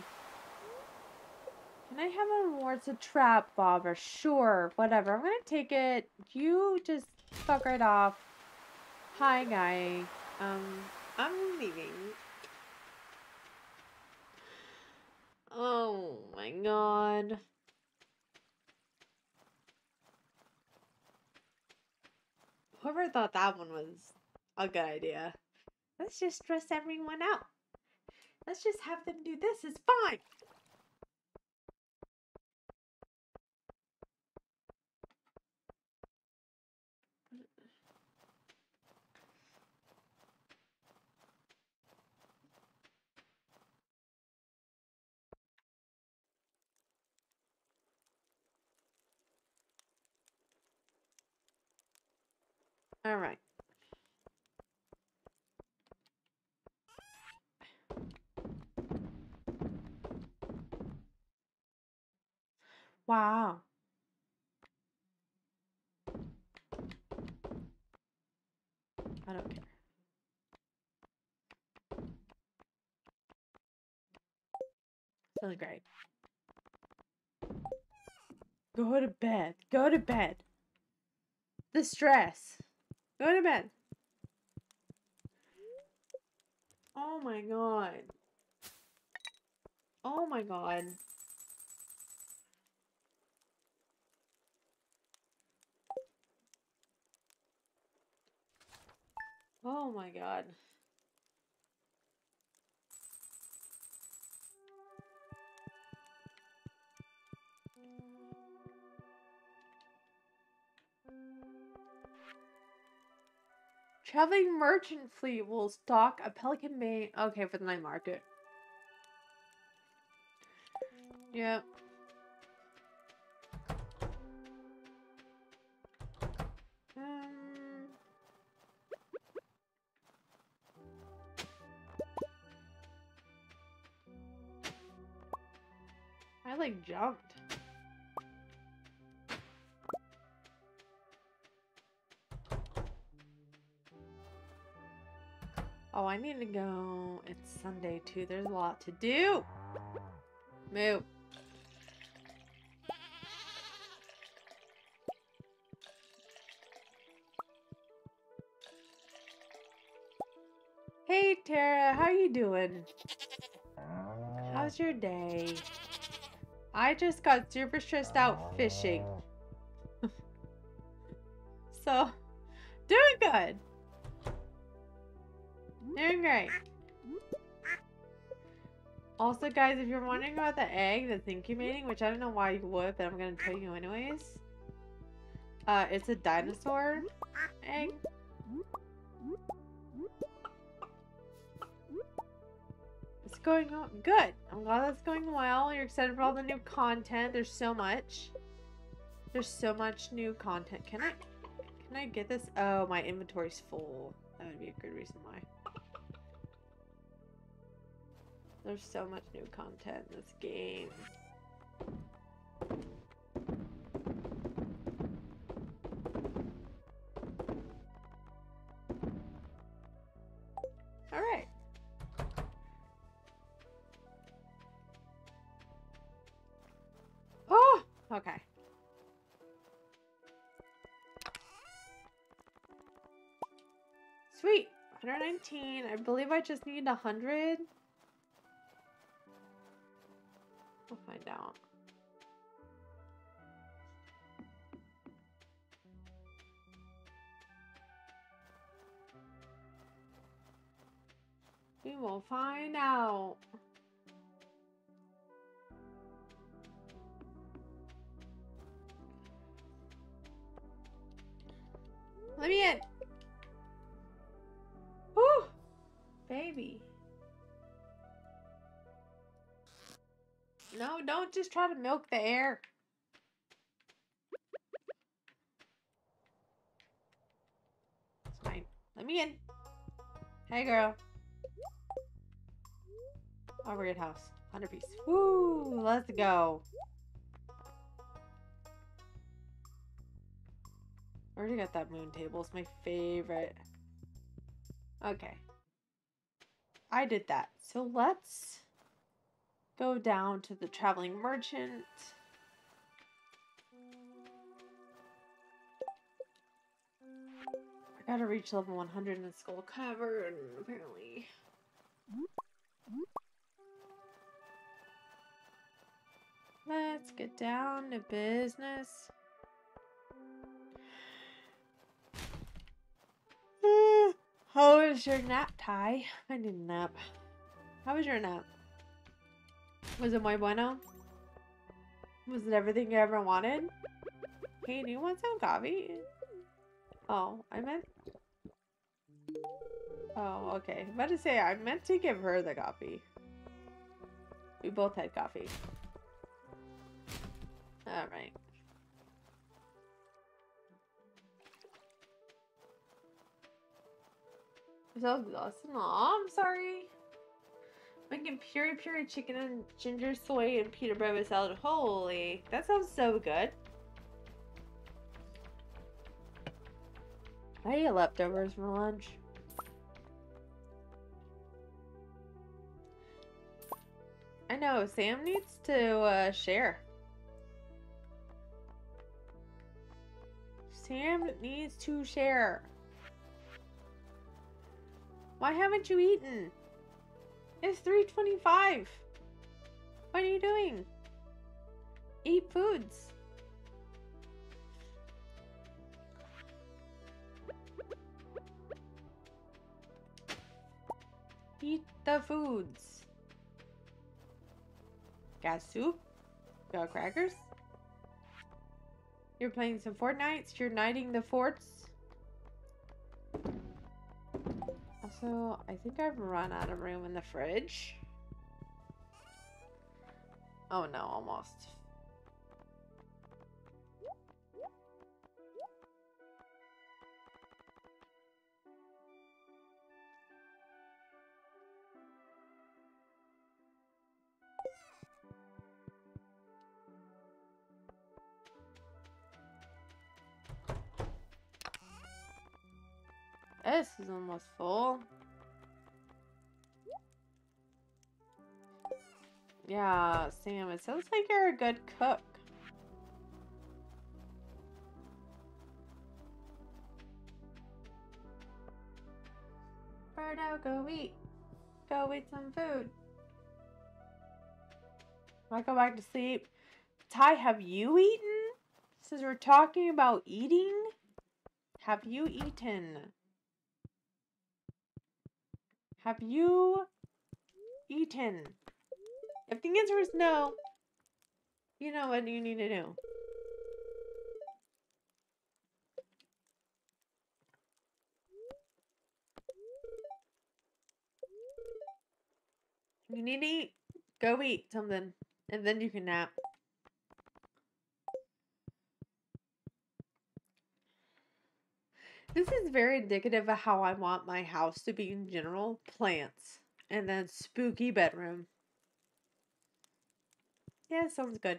Can I have a reward? It's a trap, Bobber. Sure, whatever. I'm gonna take it. You just fuck right off. Hi, guy. I'm leaving. Oh my god. Whoever thought that one was a good idea. Let's just stress everyone out. Let's just have them do this. It's fine. Alright. Wow. I don't care. Still great. Go to bed. Go to bed. The stress. Go to bed. Oh my god. Oh my god. Oh my god. Traveling merchant fleet will stock a pelican bay. Okay, for the night market. Yep. I like jumped. Oh, I need to go. It's Sunday too. There's a lot to do. Move. Hey Tara, how you doing? How's your day? I just got super stressed out fishing. So, doing good. Doing great. Also, guys, if you're wondering about the egg that's incubating, which I don't know why you would, but I'm going to tell you anyways. It's a dinosaur egg. It's going on good. I'm glad that's going well. You're excited for all the new content. There's so much. There's so much new content. Can I get this? Oh, my inventory's full. That would be a good reason why. There's so much new content in this game. All right. Oh, okay. Sweet, 119. I believe I just need 100. We'll find out. We will find out. Let me in. Woo! Baby. No, don't just try to milk the air. It's fine. Let me in. Hey, girl. Oh, we're good house. 100 piece. Woo! Let's go. I already got that moon table. It's my favorite. Okay. I did that. So let's go down to the traveling merchant. I gotta reach level 100 in the skull cavern, apparently. Let's get down to business. How was your nap, Ty? I need a nap. How was your nap? Was it muy bueno? Was it everything you ever wanted? Hey, do you want some coffee? Oh, I meant... Oh, okay. I'm about to say, I meant to give her the coffee. We both had coffee. Alright. I'm so exhausted. Aw, I'm sorry. Making puri chicken and ginger soy and pita bread with salad. Holy, that sounds so good. I ate leftovers for lunch. I know, Sam needs to share. Sam needs to share. Why haven't you eaten? It's 3:25. What are you doing? Eat foods. Eat the foods. Got soup? Got crackers? You're playing some Fortnites? You're knighting the forts? Also, I think I've run out of room in the fridge. Oh no, almost. This is almost full. Yeah, Sam, it sounds like you're a good cook. Birdo, go eat. Go eat some food. Might go back to sleep. Ty, have you eaten? Since we're talking about eating, have you eaten? Have you eaten? If the answer is no, you know what you need to do. You need to eat. Go eat something, and then you can nap. This is very indicative of how I want my house to be in general. Plants. And then spooky bedroom. Yeah, sounds good.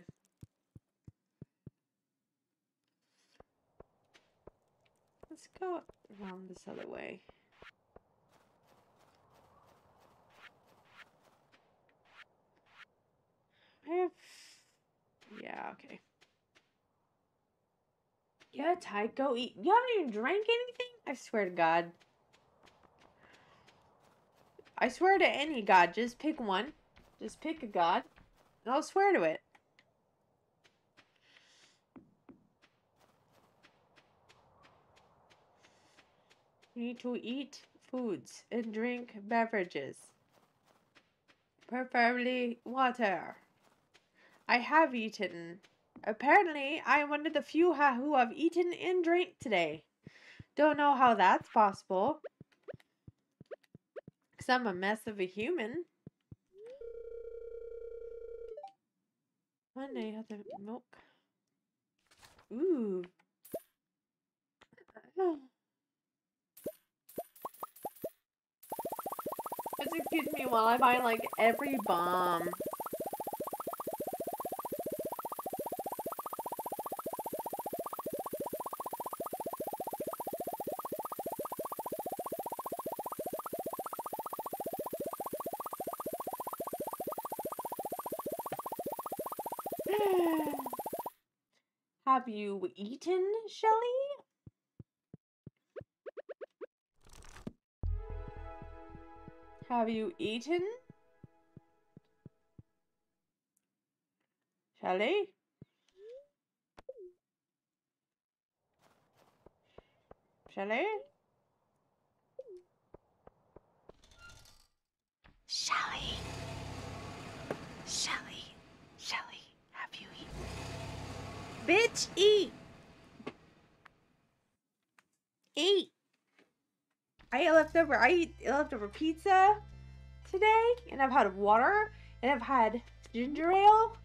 Let's go around this other way. I have... Yeah, okay. Yeah, Ty, go eat. You haven't even drank anything? I swear to God. I swear to any God. Just pick one. Just pick a God. And I'll swear to it. You need to eat foods and drink beverages. Preferably water. I have eaten. Apparently, I am one of the few who have eaten and drank today. Don't know how that's possible. Because I'm a mess of a human. Monday, have the milk. Ooh. Just excuse me while I buy, like, every bomb. Have you eaten, Shelly? Have you eaten? Shelly? Shelly? Shelly? Shelly? Bitch, eat! Eat! I ate leftover. I ate leftover pizza today, and I've had water, and I've had ginger ale.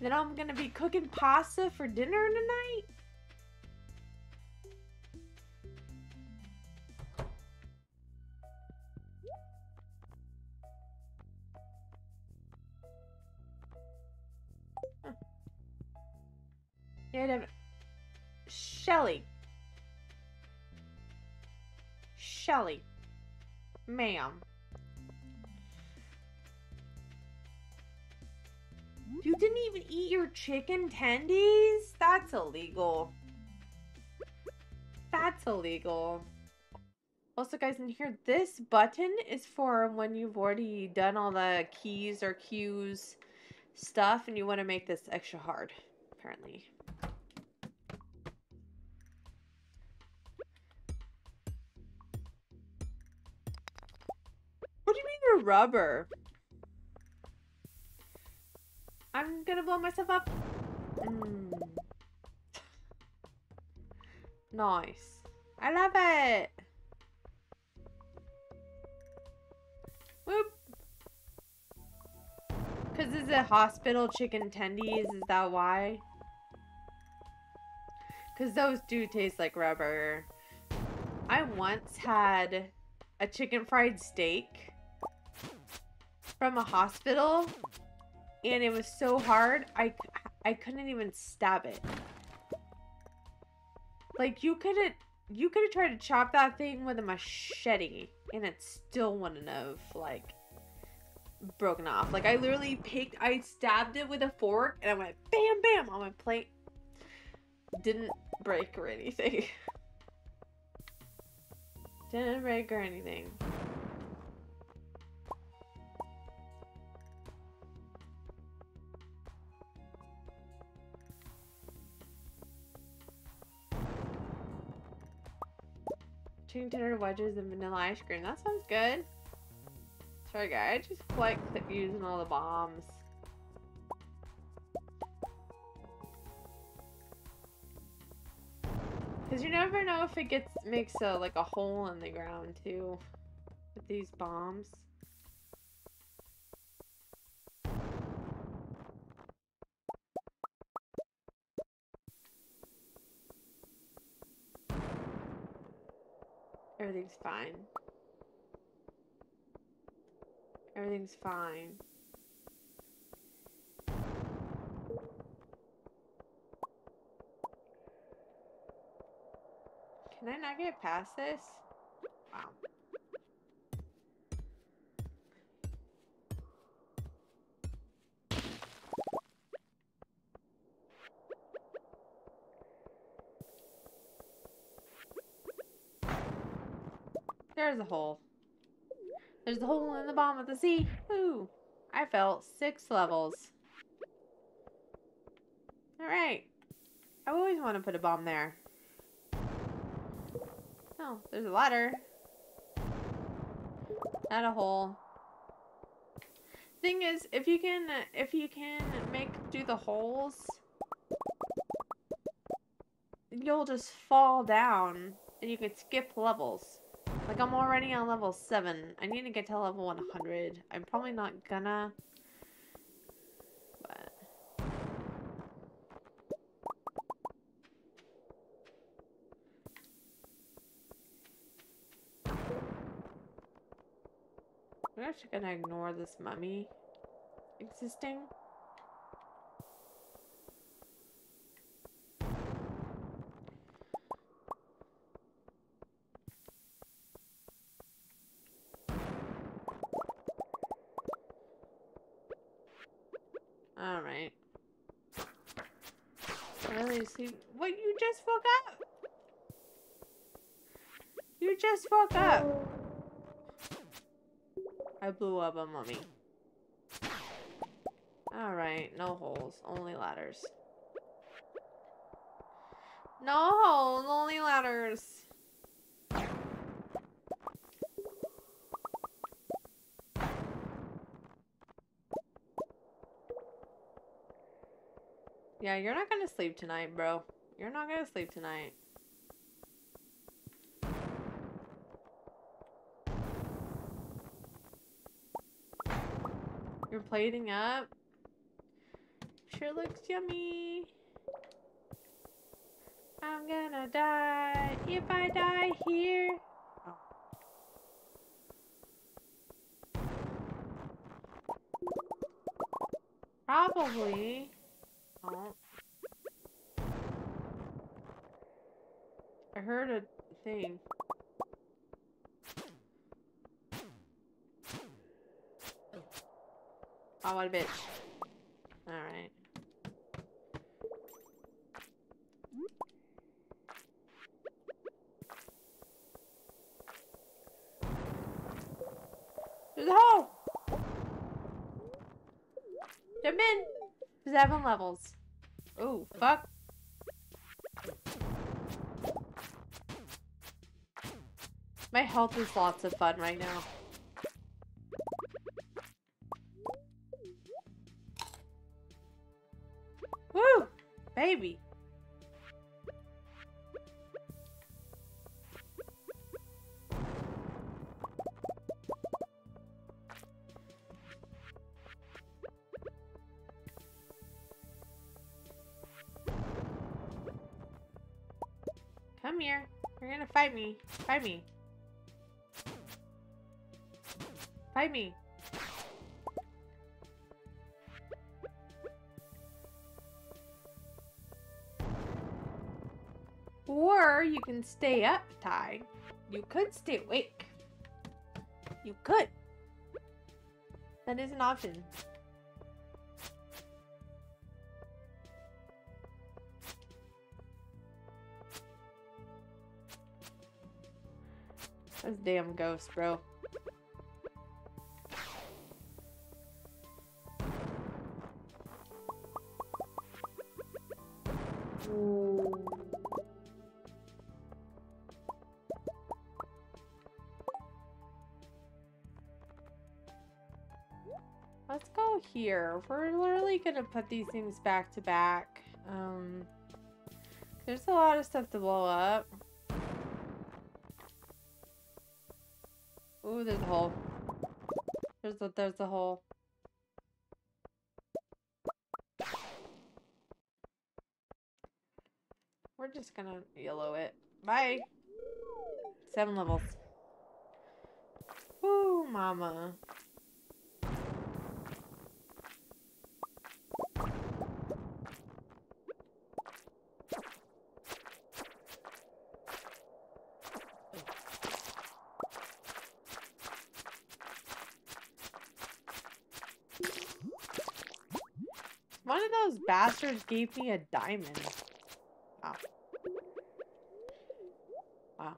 Then I'm gonna be cooking pasta for dinner tonight. Get him. Shelly. Ma'am. You didn't even eat your chicken tendies? That's illegal. That's illegal. Also, guys, in here, this button is for when you've already done all the keys or cues stuff, and you want to make this extra hard, apparently. What do you mean you're rubber? I'm gonna blow myself up. Nice. I love it. Whoop. Cause is it hospital chicken tendies? Is that why? Cause those do taste like rubber. I once had a chicken fried steak from a hospital. And it was so hard, I couldn't even stab it. Like, you could have tried to chop that thing with a machete, and it still wouldn't have, like, broken off. Like, I literally picked, I stabbed it with a fork, and I went bam, bam on my plate. Didn't break or anything. Didn't break or anything. Chicken tender wedges and vanilla ice cream. That sounds good. Sorry, guys. I just like using all the bombs. Because you never know if it makes a, like, a hole in the ground, too. With these bombs. Everything's fine. Everything's fine. Can I not get past this? Wow. There's a hole. There's a hole in the bottom of the sea. Ooh. I fell 6 levels. Alright. I always want to put a bomb there. Oh, there's a ladder. Not a hole. Thing is, if you can do the holes, you'll just fall down and you can skip levels. Like, I'm already on level 7. I need to get to level 100. I'm probably not gonna. But. We're actually gonna ignore this mummy existing. Alright. Really, see what you just woke up? You just woke up. I blew up a mummy. Alright, no holes, only ladders. No holes, only ladders. Yeah, you're not gonna sleep tonight, bro. You're not gonna sleep tonight. You're plating up? Sure looks yummy. I'm gonna die if I die here. Oh. Probably. Oh. I heard a thing. Oh, what a bitch. Alright. There's a hole! Jump in! 7 levels. Oh, fuck. My health is lots of fun right now. Woo! Baby! Come here. You're gonna fight me. Fight me. Fight me. Or you can stay up, Ty. You could stay awake. You could. That is an option. That's damn ghost, bro. Let's go here. We're literally gonna put these things back to back. There's a lot of stuff to blow up. Ooh, there's a hole. There's a hole. We're just gonna yellow it. Bye. 7 levels. Woo, mama. One of those bastards gave me a diamond. Wow. Wow.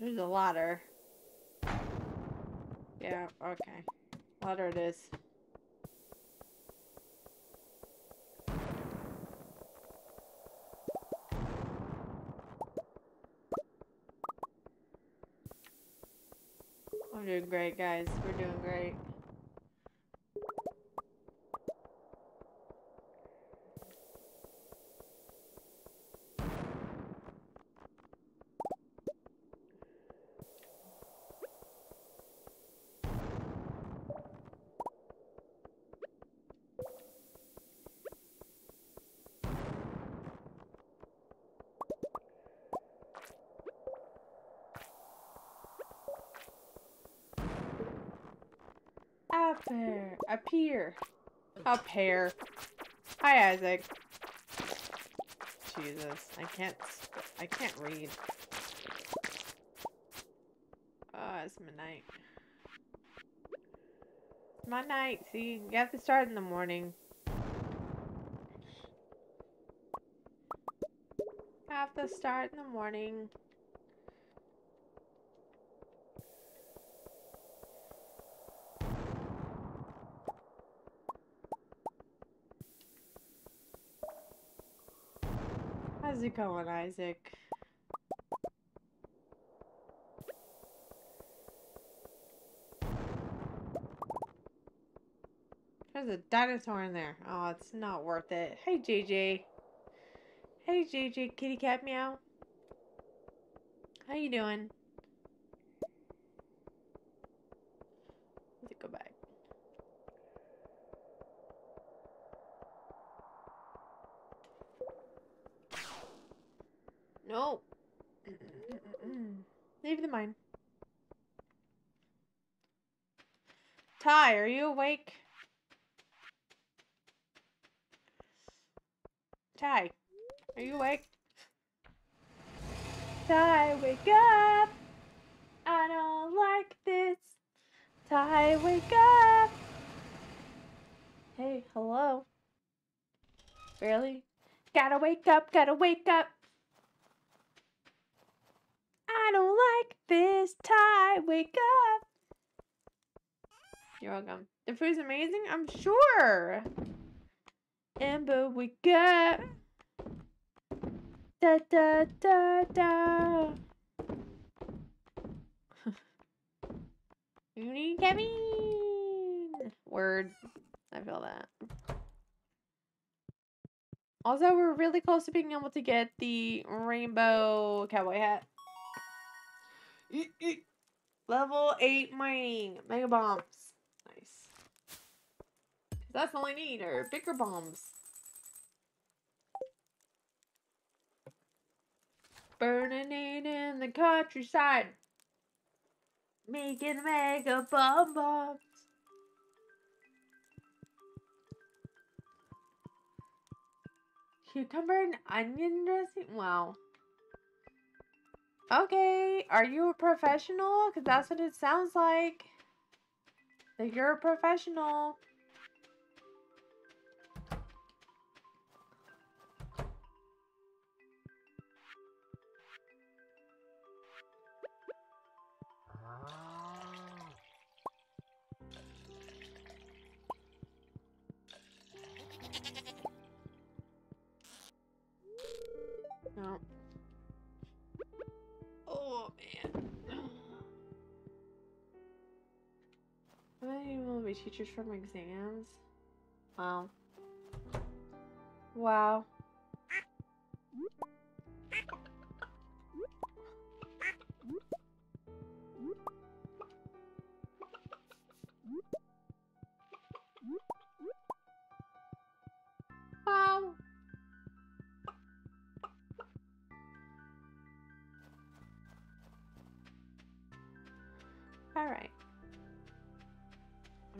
There's a ladder. Yeah, okay. Ladder it is. I'm doing great, guys. We're doing great. Up here. Up here. Hi, Isaac. Jesus, I can't read. Oh, it's midnight. It's my night, see? You have to start in the morning. Have to start in the morning. How's it going, Isaac? There's a dinosaur in there. Oh, it's not worth it. Hey, JJ. Hey, JJ. Kitty cat meow. How you doing? Let's go back. No. Leave the mine. Ty, are you awake? Ty, are you awake? Ty, wake up! I don't like this. Ty, wake up! Hey, hello. Really? Gotta wake up, gotta wake up. I don't like this. Ty, wake up! You're welcome. The food's amazing, I'm sure. Amber, wake up. Da da da da. You need caffeine. Word. I feel that. Also, we're really close to being able to get the rainbow cowboy hat. Level 8 mining. Mega bombs. Nice. That's all I need are bigger bombs. Burning it in the countryside. Making mega bomb bombs. Cucumber and onion dressing? Wow. Okay, are you a professional? Because that's what it sounds like. Like you're a professional. No. Oh man. Many will be teachers from exams. Wow. Wow. Wow. All right.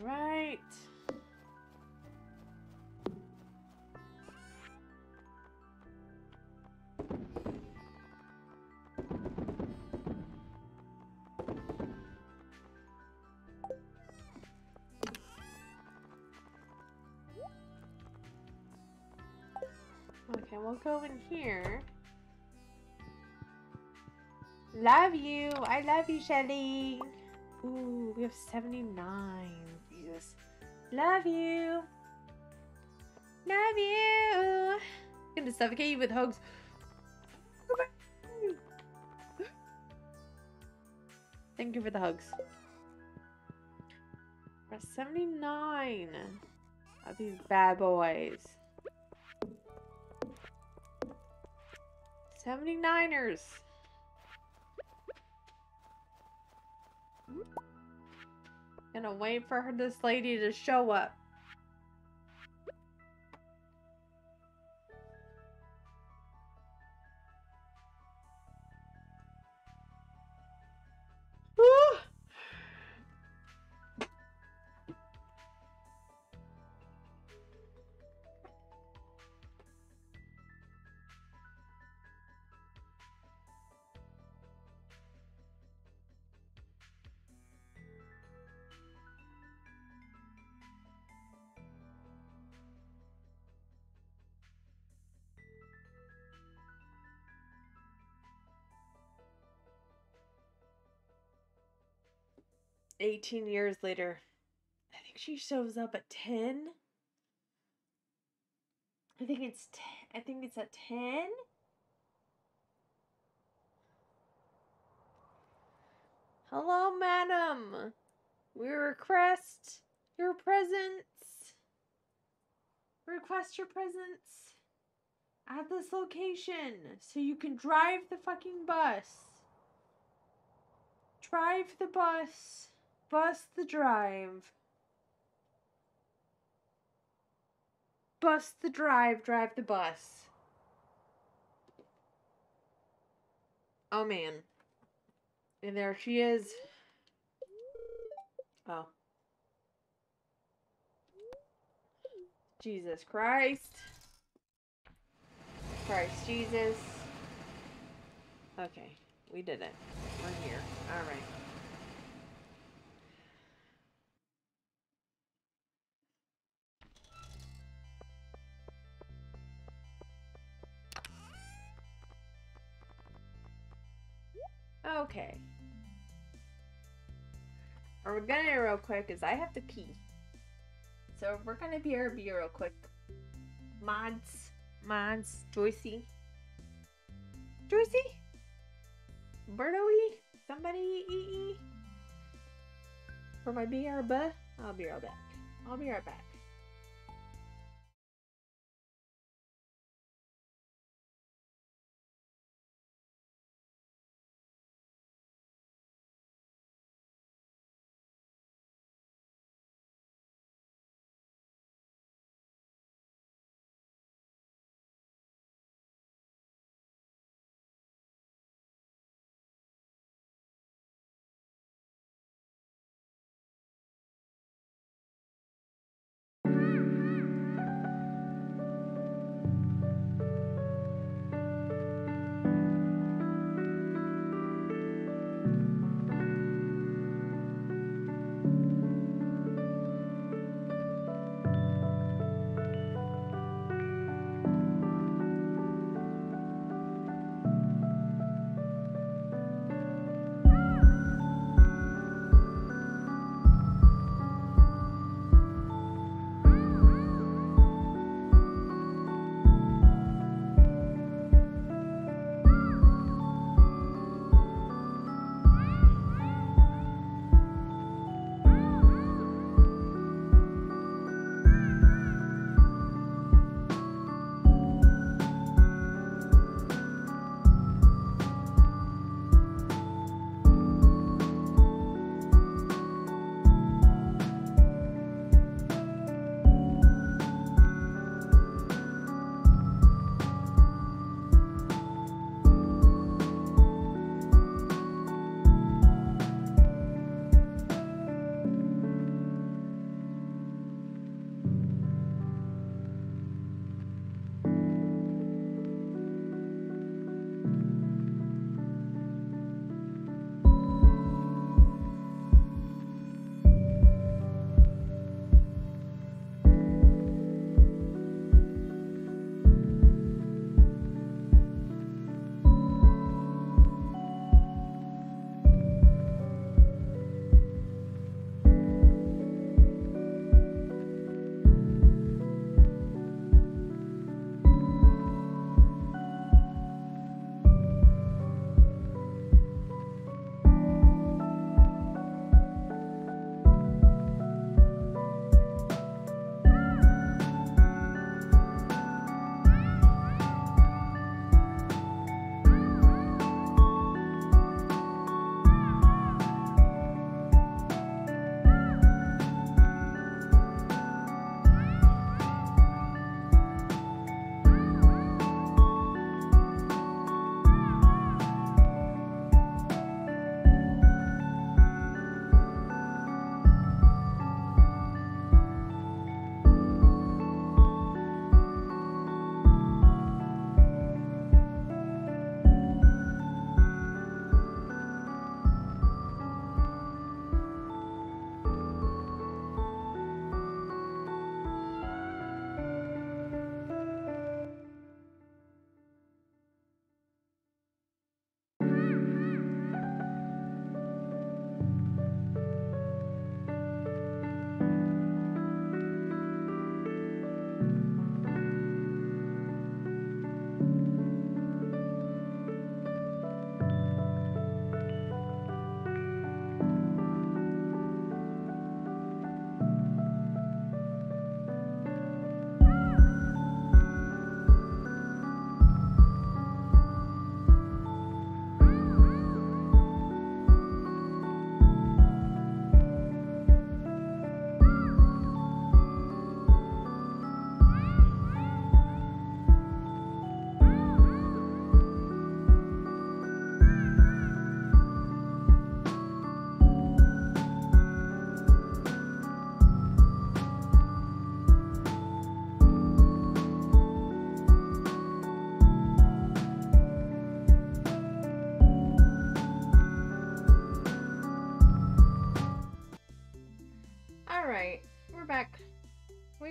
All right. Okay, we'll go in here. Love you. I love you, Shelly. Ooh, we have 79. Jesus. Love you. Love you. I'm gonna suffocate you with hugs. Thank you for the hugs. We're 79. Of these bad boys. 79ers. Gonna wait for her, this lady to show up. Eighteen years later. I think she shows up at 10. I think it's at 10. Hello, madam. We request your presence. Request your presence at this location so you can drive the fucking bus. Drive the bus. Bus the drive. Bus the drive. Drive the bus. Oh, man. And there she is. Oh. Jesus Christ. Christ Jesus. Okay. We did it. We're here. Alright. Okay. We're gonna be real quick because I have to pee. So we're gonna be real quick. Mods, Joycey? Birdoey? Somebody? For my BRB? I'll be right back.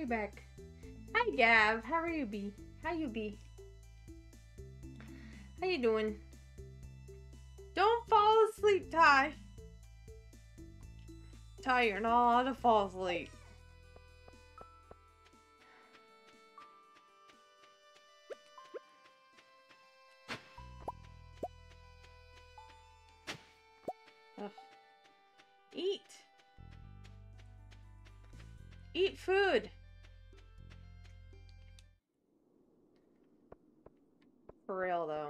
you back? Hi Gav, how are you be? How you be? How you doing? Don't fall asleep, Ty. Ty, you're not allowed to fall asleep. Ugh. Eat. Eat food. For real though,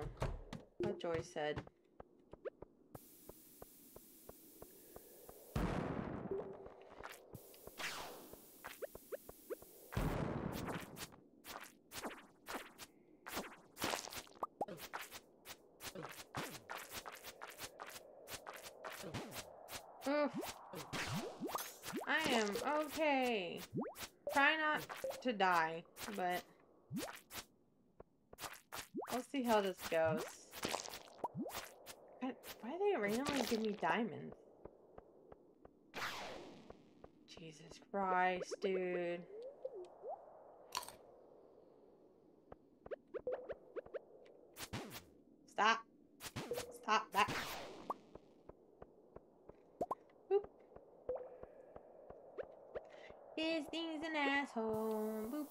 what Joy said. Oof. I am okay. Try not to die, but we'll see how this goes. Why do they randomly give me diamonds? Jesus Christ, dude. Stop. Stop that. Boop. This thing's an asshole. Boop.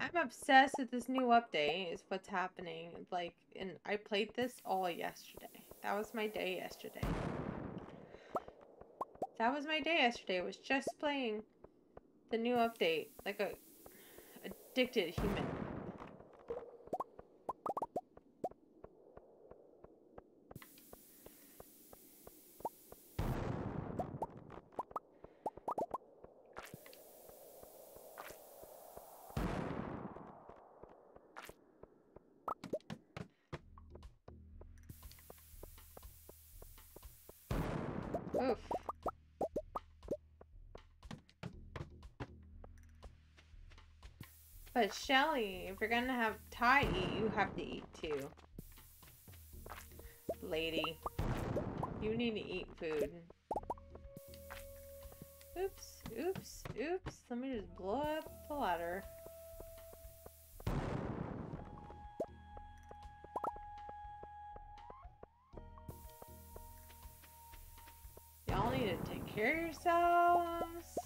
I'm obsessed with this new update is what's happening. Like, and I played this all yesterday. That was my day yesterday. That was my day yesterday. I was just playing the new update. Like a addicted human. Oof. But Shelly, if you're gonna have Ty eat, you have to eat too. Lady, you need to eat food. Oops, oops, oops. Let me just blow up the ladder. Care yourselves.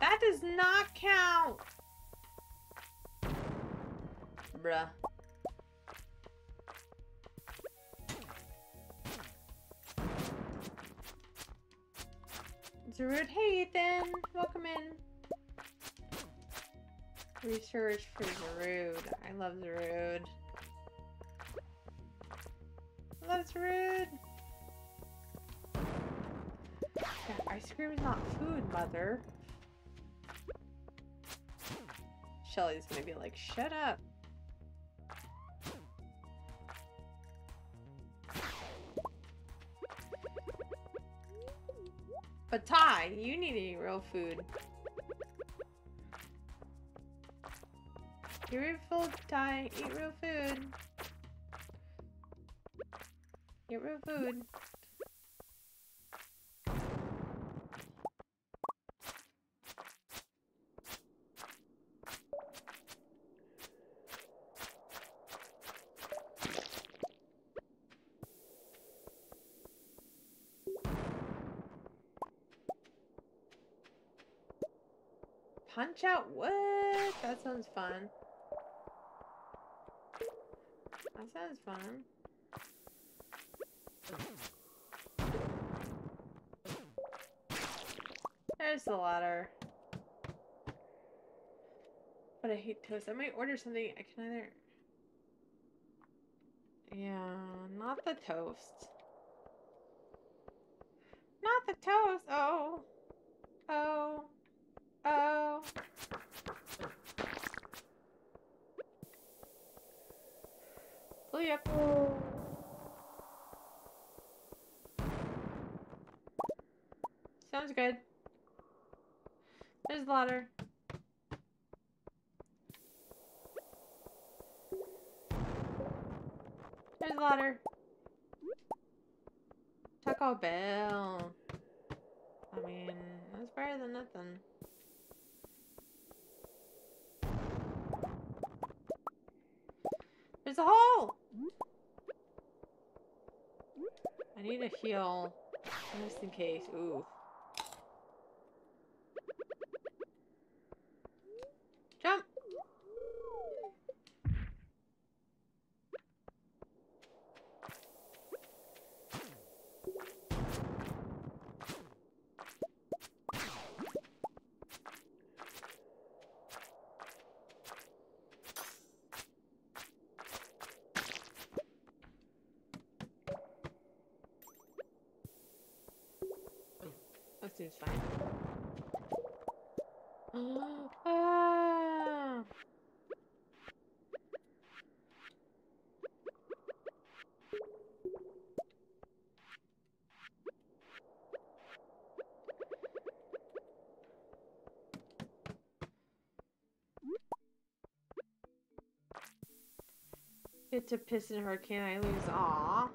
That does not count. Bruh. Zarude, hey Ethan, welcome in. Research for Zarude. I love Zarude. That's rude. God, ice cream is not food, mother. Shelly's gonna be like, shut up. But Ty, you need to eat real food. You're real full, Ty. Eat real food. Get real food. Punch out wood? That sounds fun. That sounds fun. There's the ladder. But I hate toast. I might order something. I can either... Yeah, not the toast. Not the toast! Oh! Oh! Oh! Blew you up. Sounds good. There's the ladder. There's the ladder. Taco Bell. I mean, that's better than nothing. There's a hole! I need a heal. Just in case. Ooh. Jump! It's fine. Ah. Get to piss in a hurricane, I lose. Aww.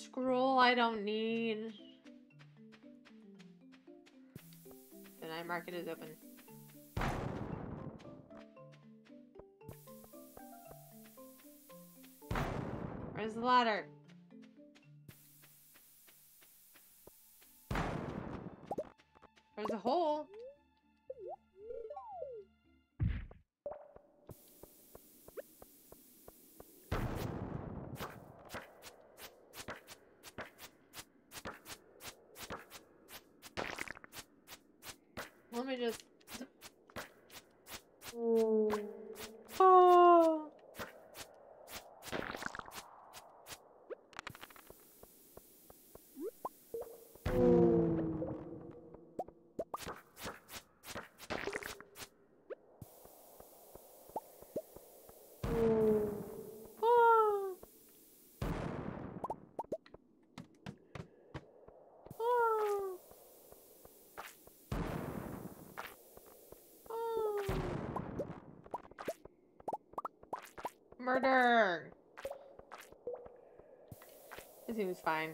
Scroll I don't need. The night market is open. Where's the ladder? There's a hole. Let me just... Oh! Murder! This seems fine.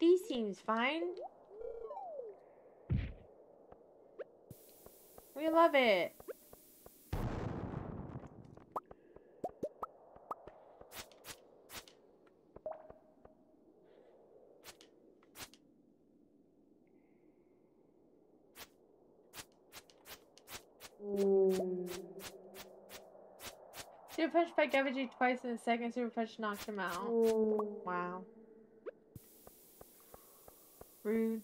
These seems fine. We love it. Super Punch by Gavage twice in a second. Super Punch knocked him out. Wow. Rude.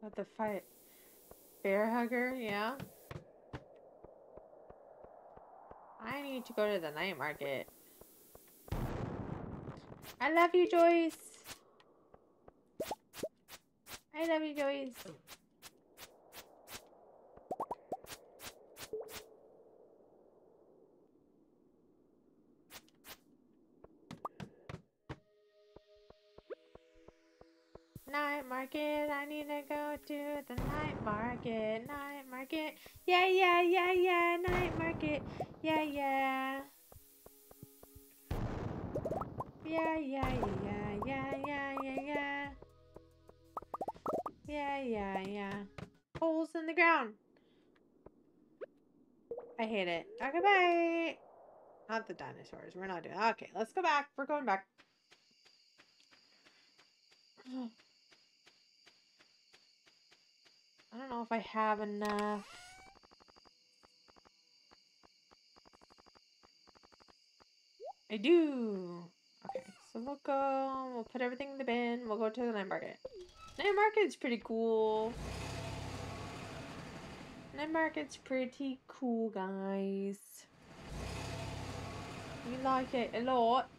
What the fight? Bear hugger, yeah. I need to go to the night market. I love you, Joyce. I love you, Joyce. Night market, I need to go to the night market, yeah, yeah, yeah, yeah, night market, yeah, yeah, yeah, yeah, yeah, yeah, yeah, yeah, yeah, yeah, yeah, holes in the ground, I hate it, okay, bye, Not the dinosaurs. We're not doing that. Okay, let's go back. We're going back. I don't know if I have enough. I do. Okay, so we'll go. We'll put everything in the bin. We'll go to the night market. Night market's pretty cool. Night market's pretty cool, guys. We like it a lot.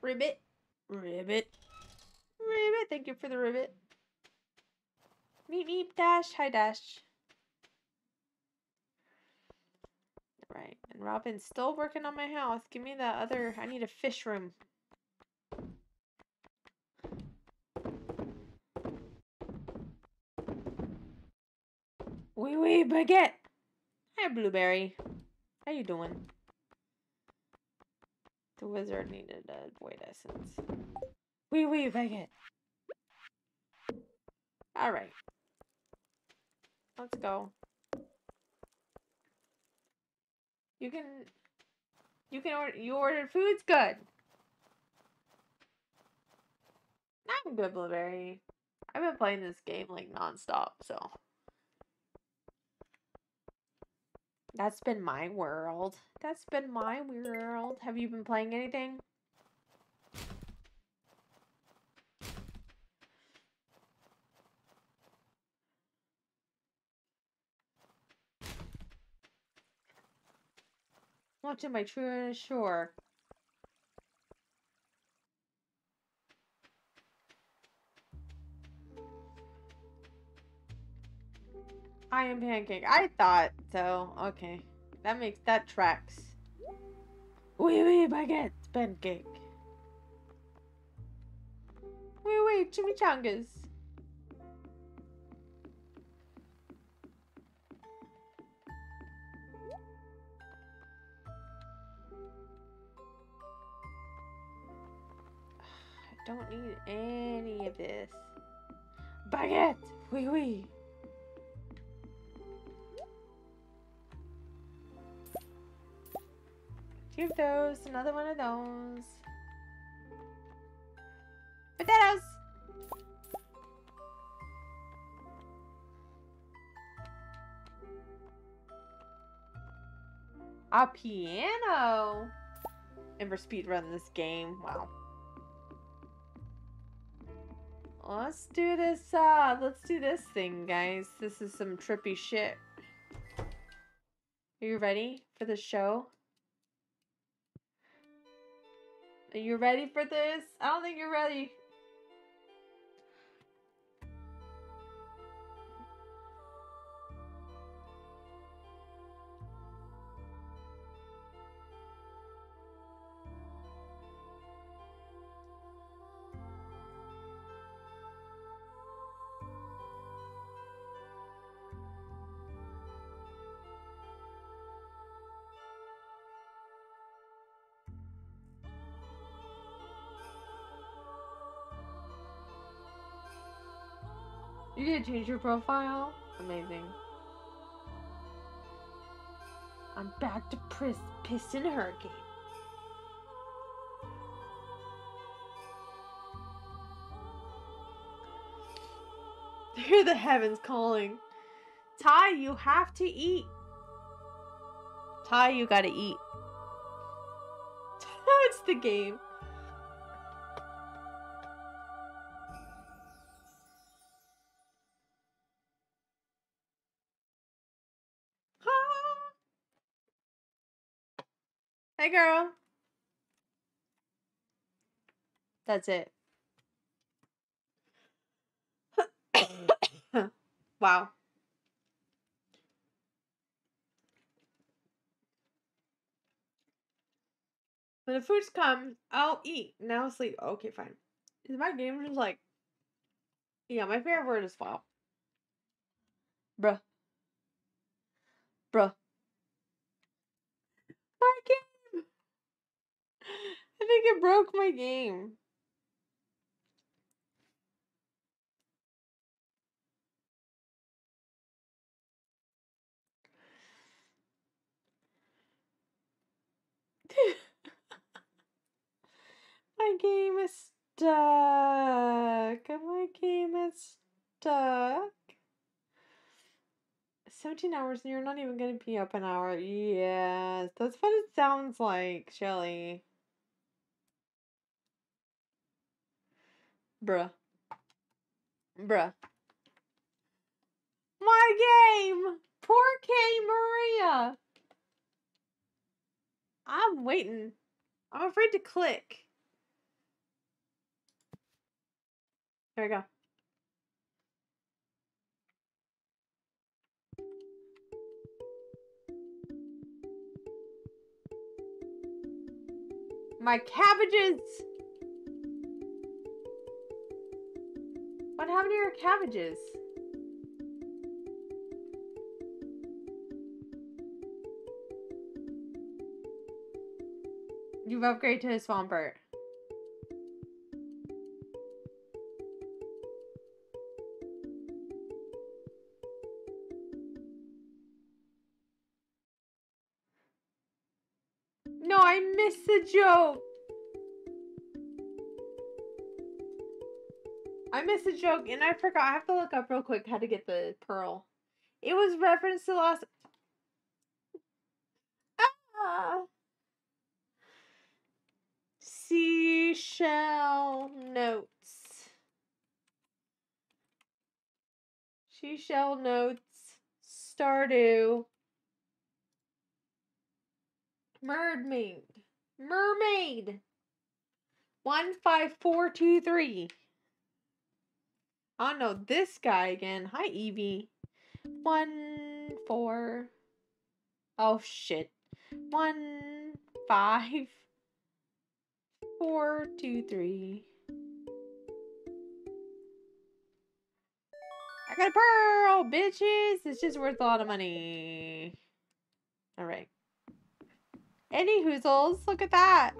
Ribbit. Ribbit. Ribbit. Thank you for the ribbit. Meep meep dash. Hi dash. Right. And Robin's still working on my house. Give me that other. I need a fish room. Wee wee baguette. Hi Blueberry. How you doing? The wizard needed a void essence. Wee wee baguette. Alright. Let's go. You ordered food's good. I'm good, Blueberry. I've been playing this game like nonstop, so that's been my world. That's been my world. Have you been playing anything? Watching my true shore. I am pancake. I thought so. Okay. That tracks. Wee wee baguette pancake. Wee wee chimichangas. I don't need any of this. Baguette! Wee wee! Give those, another one of those. Potatoes! A piano! And we're speedrunning this game. Wow. Let's do this, let's do this thing, guys. This is some trippy shit. Are you ready for the show? Are you ready for this? I don't think you're ready. You did change your profile? Amazing. I'm back to pissin' hurricane. Hear the heavens calling. Ty, you have to eat. Ty, you gotta eat. It's the game. Hey girl. That's it. Wow. When the food's come, I'll eat. Now sleep. Okay, fine. Is my game just like... Yeah, my favorite word is wow. Bruh. Bruh. My game. I think it broke my game. my game is stuck. My game is stuck. 17 hours and you're not even going to be up an hour. Yes, that's what it sounds like, Shelly. Bruh. Bruh. My game! Poor K. Maria! I'm waiting. I'm afraid to click. There we go. My cabbages! What happened to your cabbages? You've upgraded to a Swampert. No, I missed the joke. I missed a joke and I forgot. I have to look up real quick how to get the pearl. It was referenced to last. Ah. Seashell notes. Seashell notes. Stardew. Mermaid. Mermaid. 15423. Oh no, this guy again. Hi, Evie. 1 4. Oh shit. 1 5 4 2 3. I got a pearl, bitches. It's just worth a lot of money. All right. Any hoozles? Look at that.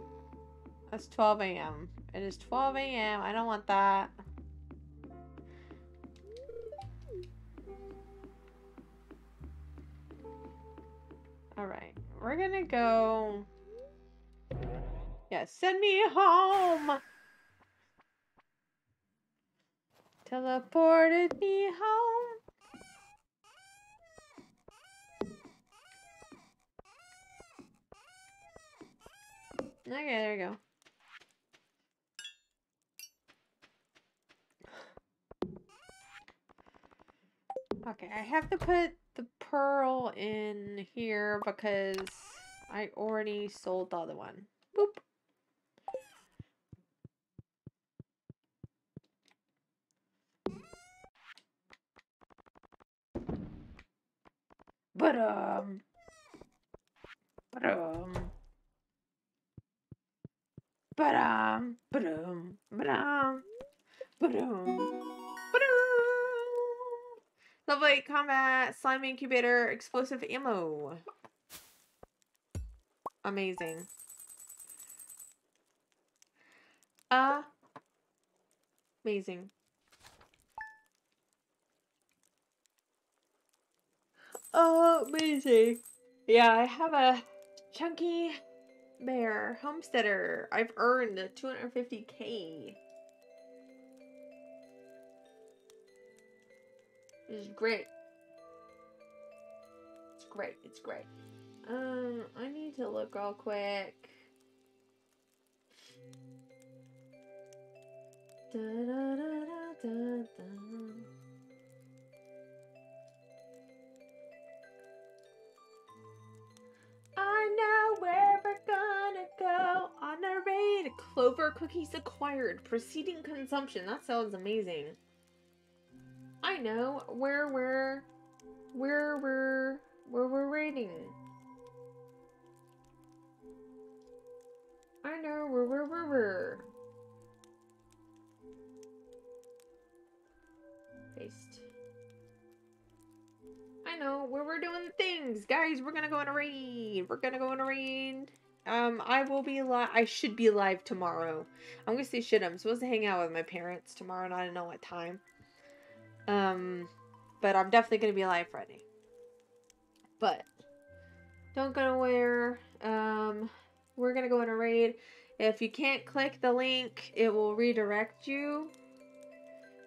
That's 12 a.m. It is 12 a.m. I don't want that. Alright, we're gonna go. Yeah, send me home! Teleported me home! Okay, there we go. Okay, I have to put the pearl in here because I already sold the other one. Boop. Lovely combat, slime incubator, explosive ammo. Amazing. Amazing. Amazing. Yeah, I have a chunky bear homesteader. I've earned 250K. It's great. It's great. It's great. I need to look real quick. Da, da, da, da, da, da. I know where we're gonna go on a raid. Clover cookies acquired. Preceding consumption. That sounds amazing. I know where we're raiding. I know where. Paste. I know where we're doing things, guys. We're gonna go on a raid. We're gonna go on a raid. I will be live. I should be live tomorrow. I'm gonna say shit. I'm supposed to hang out with my parents tomorrow, and I don't know what time. But I'm definitely going to be live Friday. But, don't go nowhere. We're going to go on a raid. If you can't click the link, it will redirect you.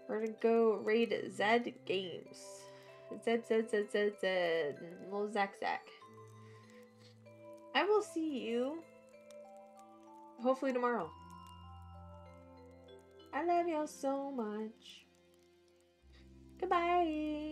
We're gonna go raid Zed Games. Zed. Little Zack. I will see you hopefully tomorrow. I love y'all so much.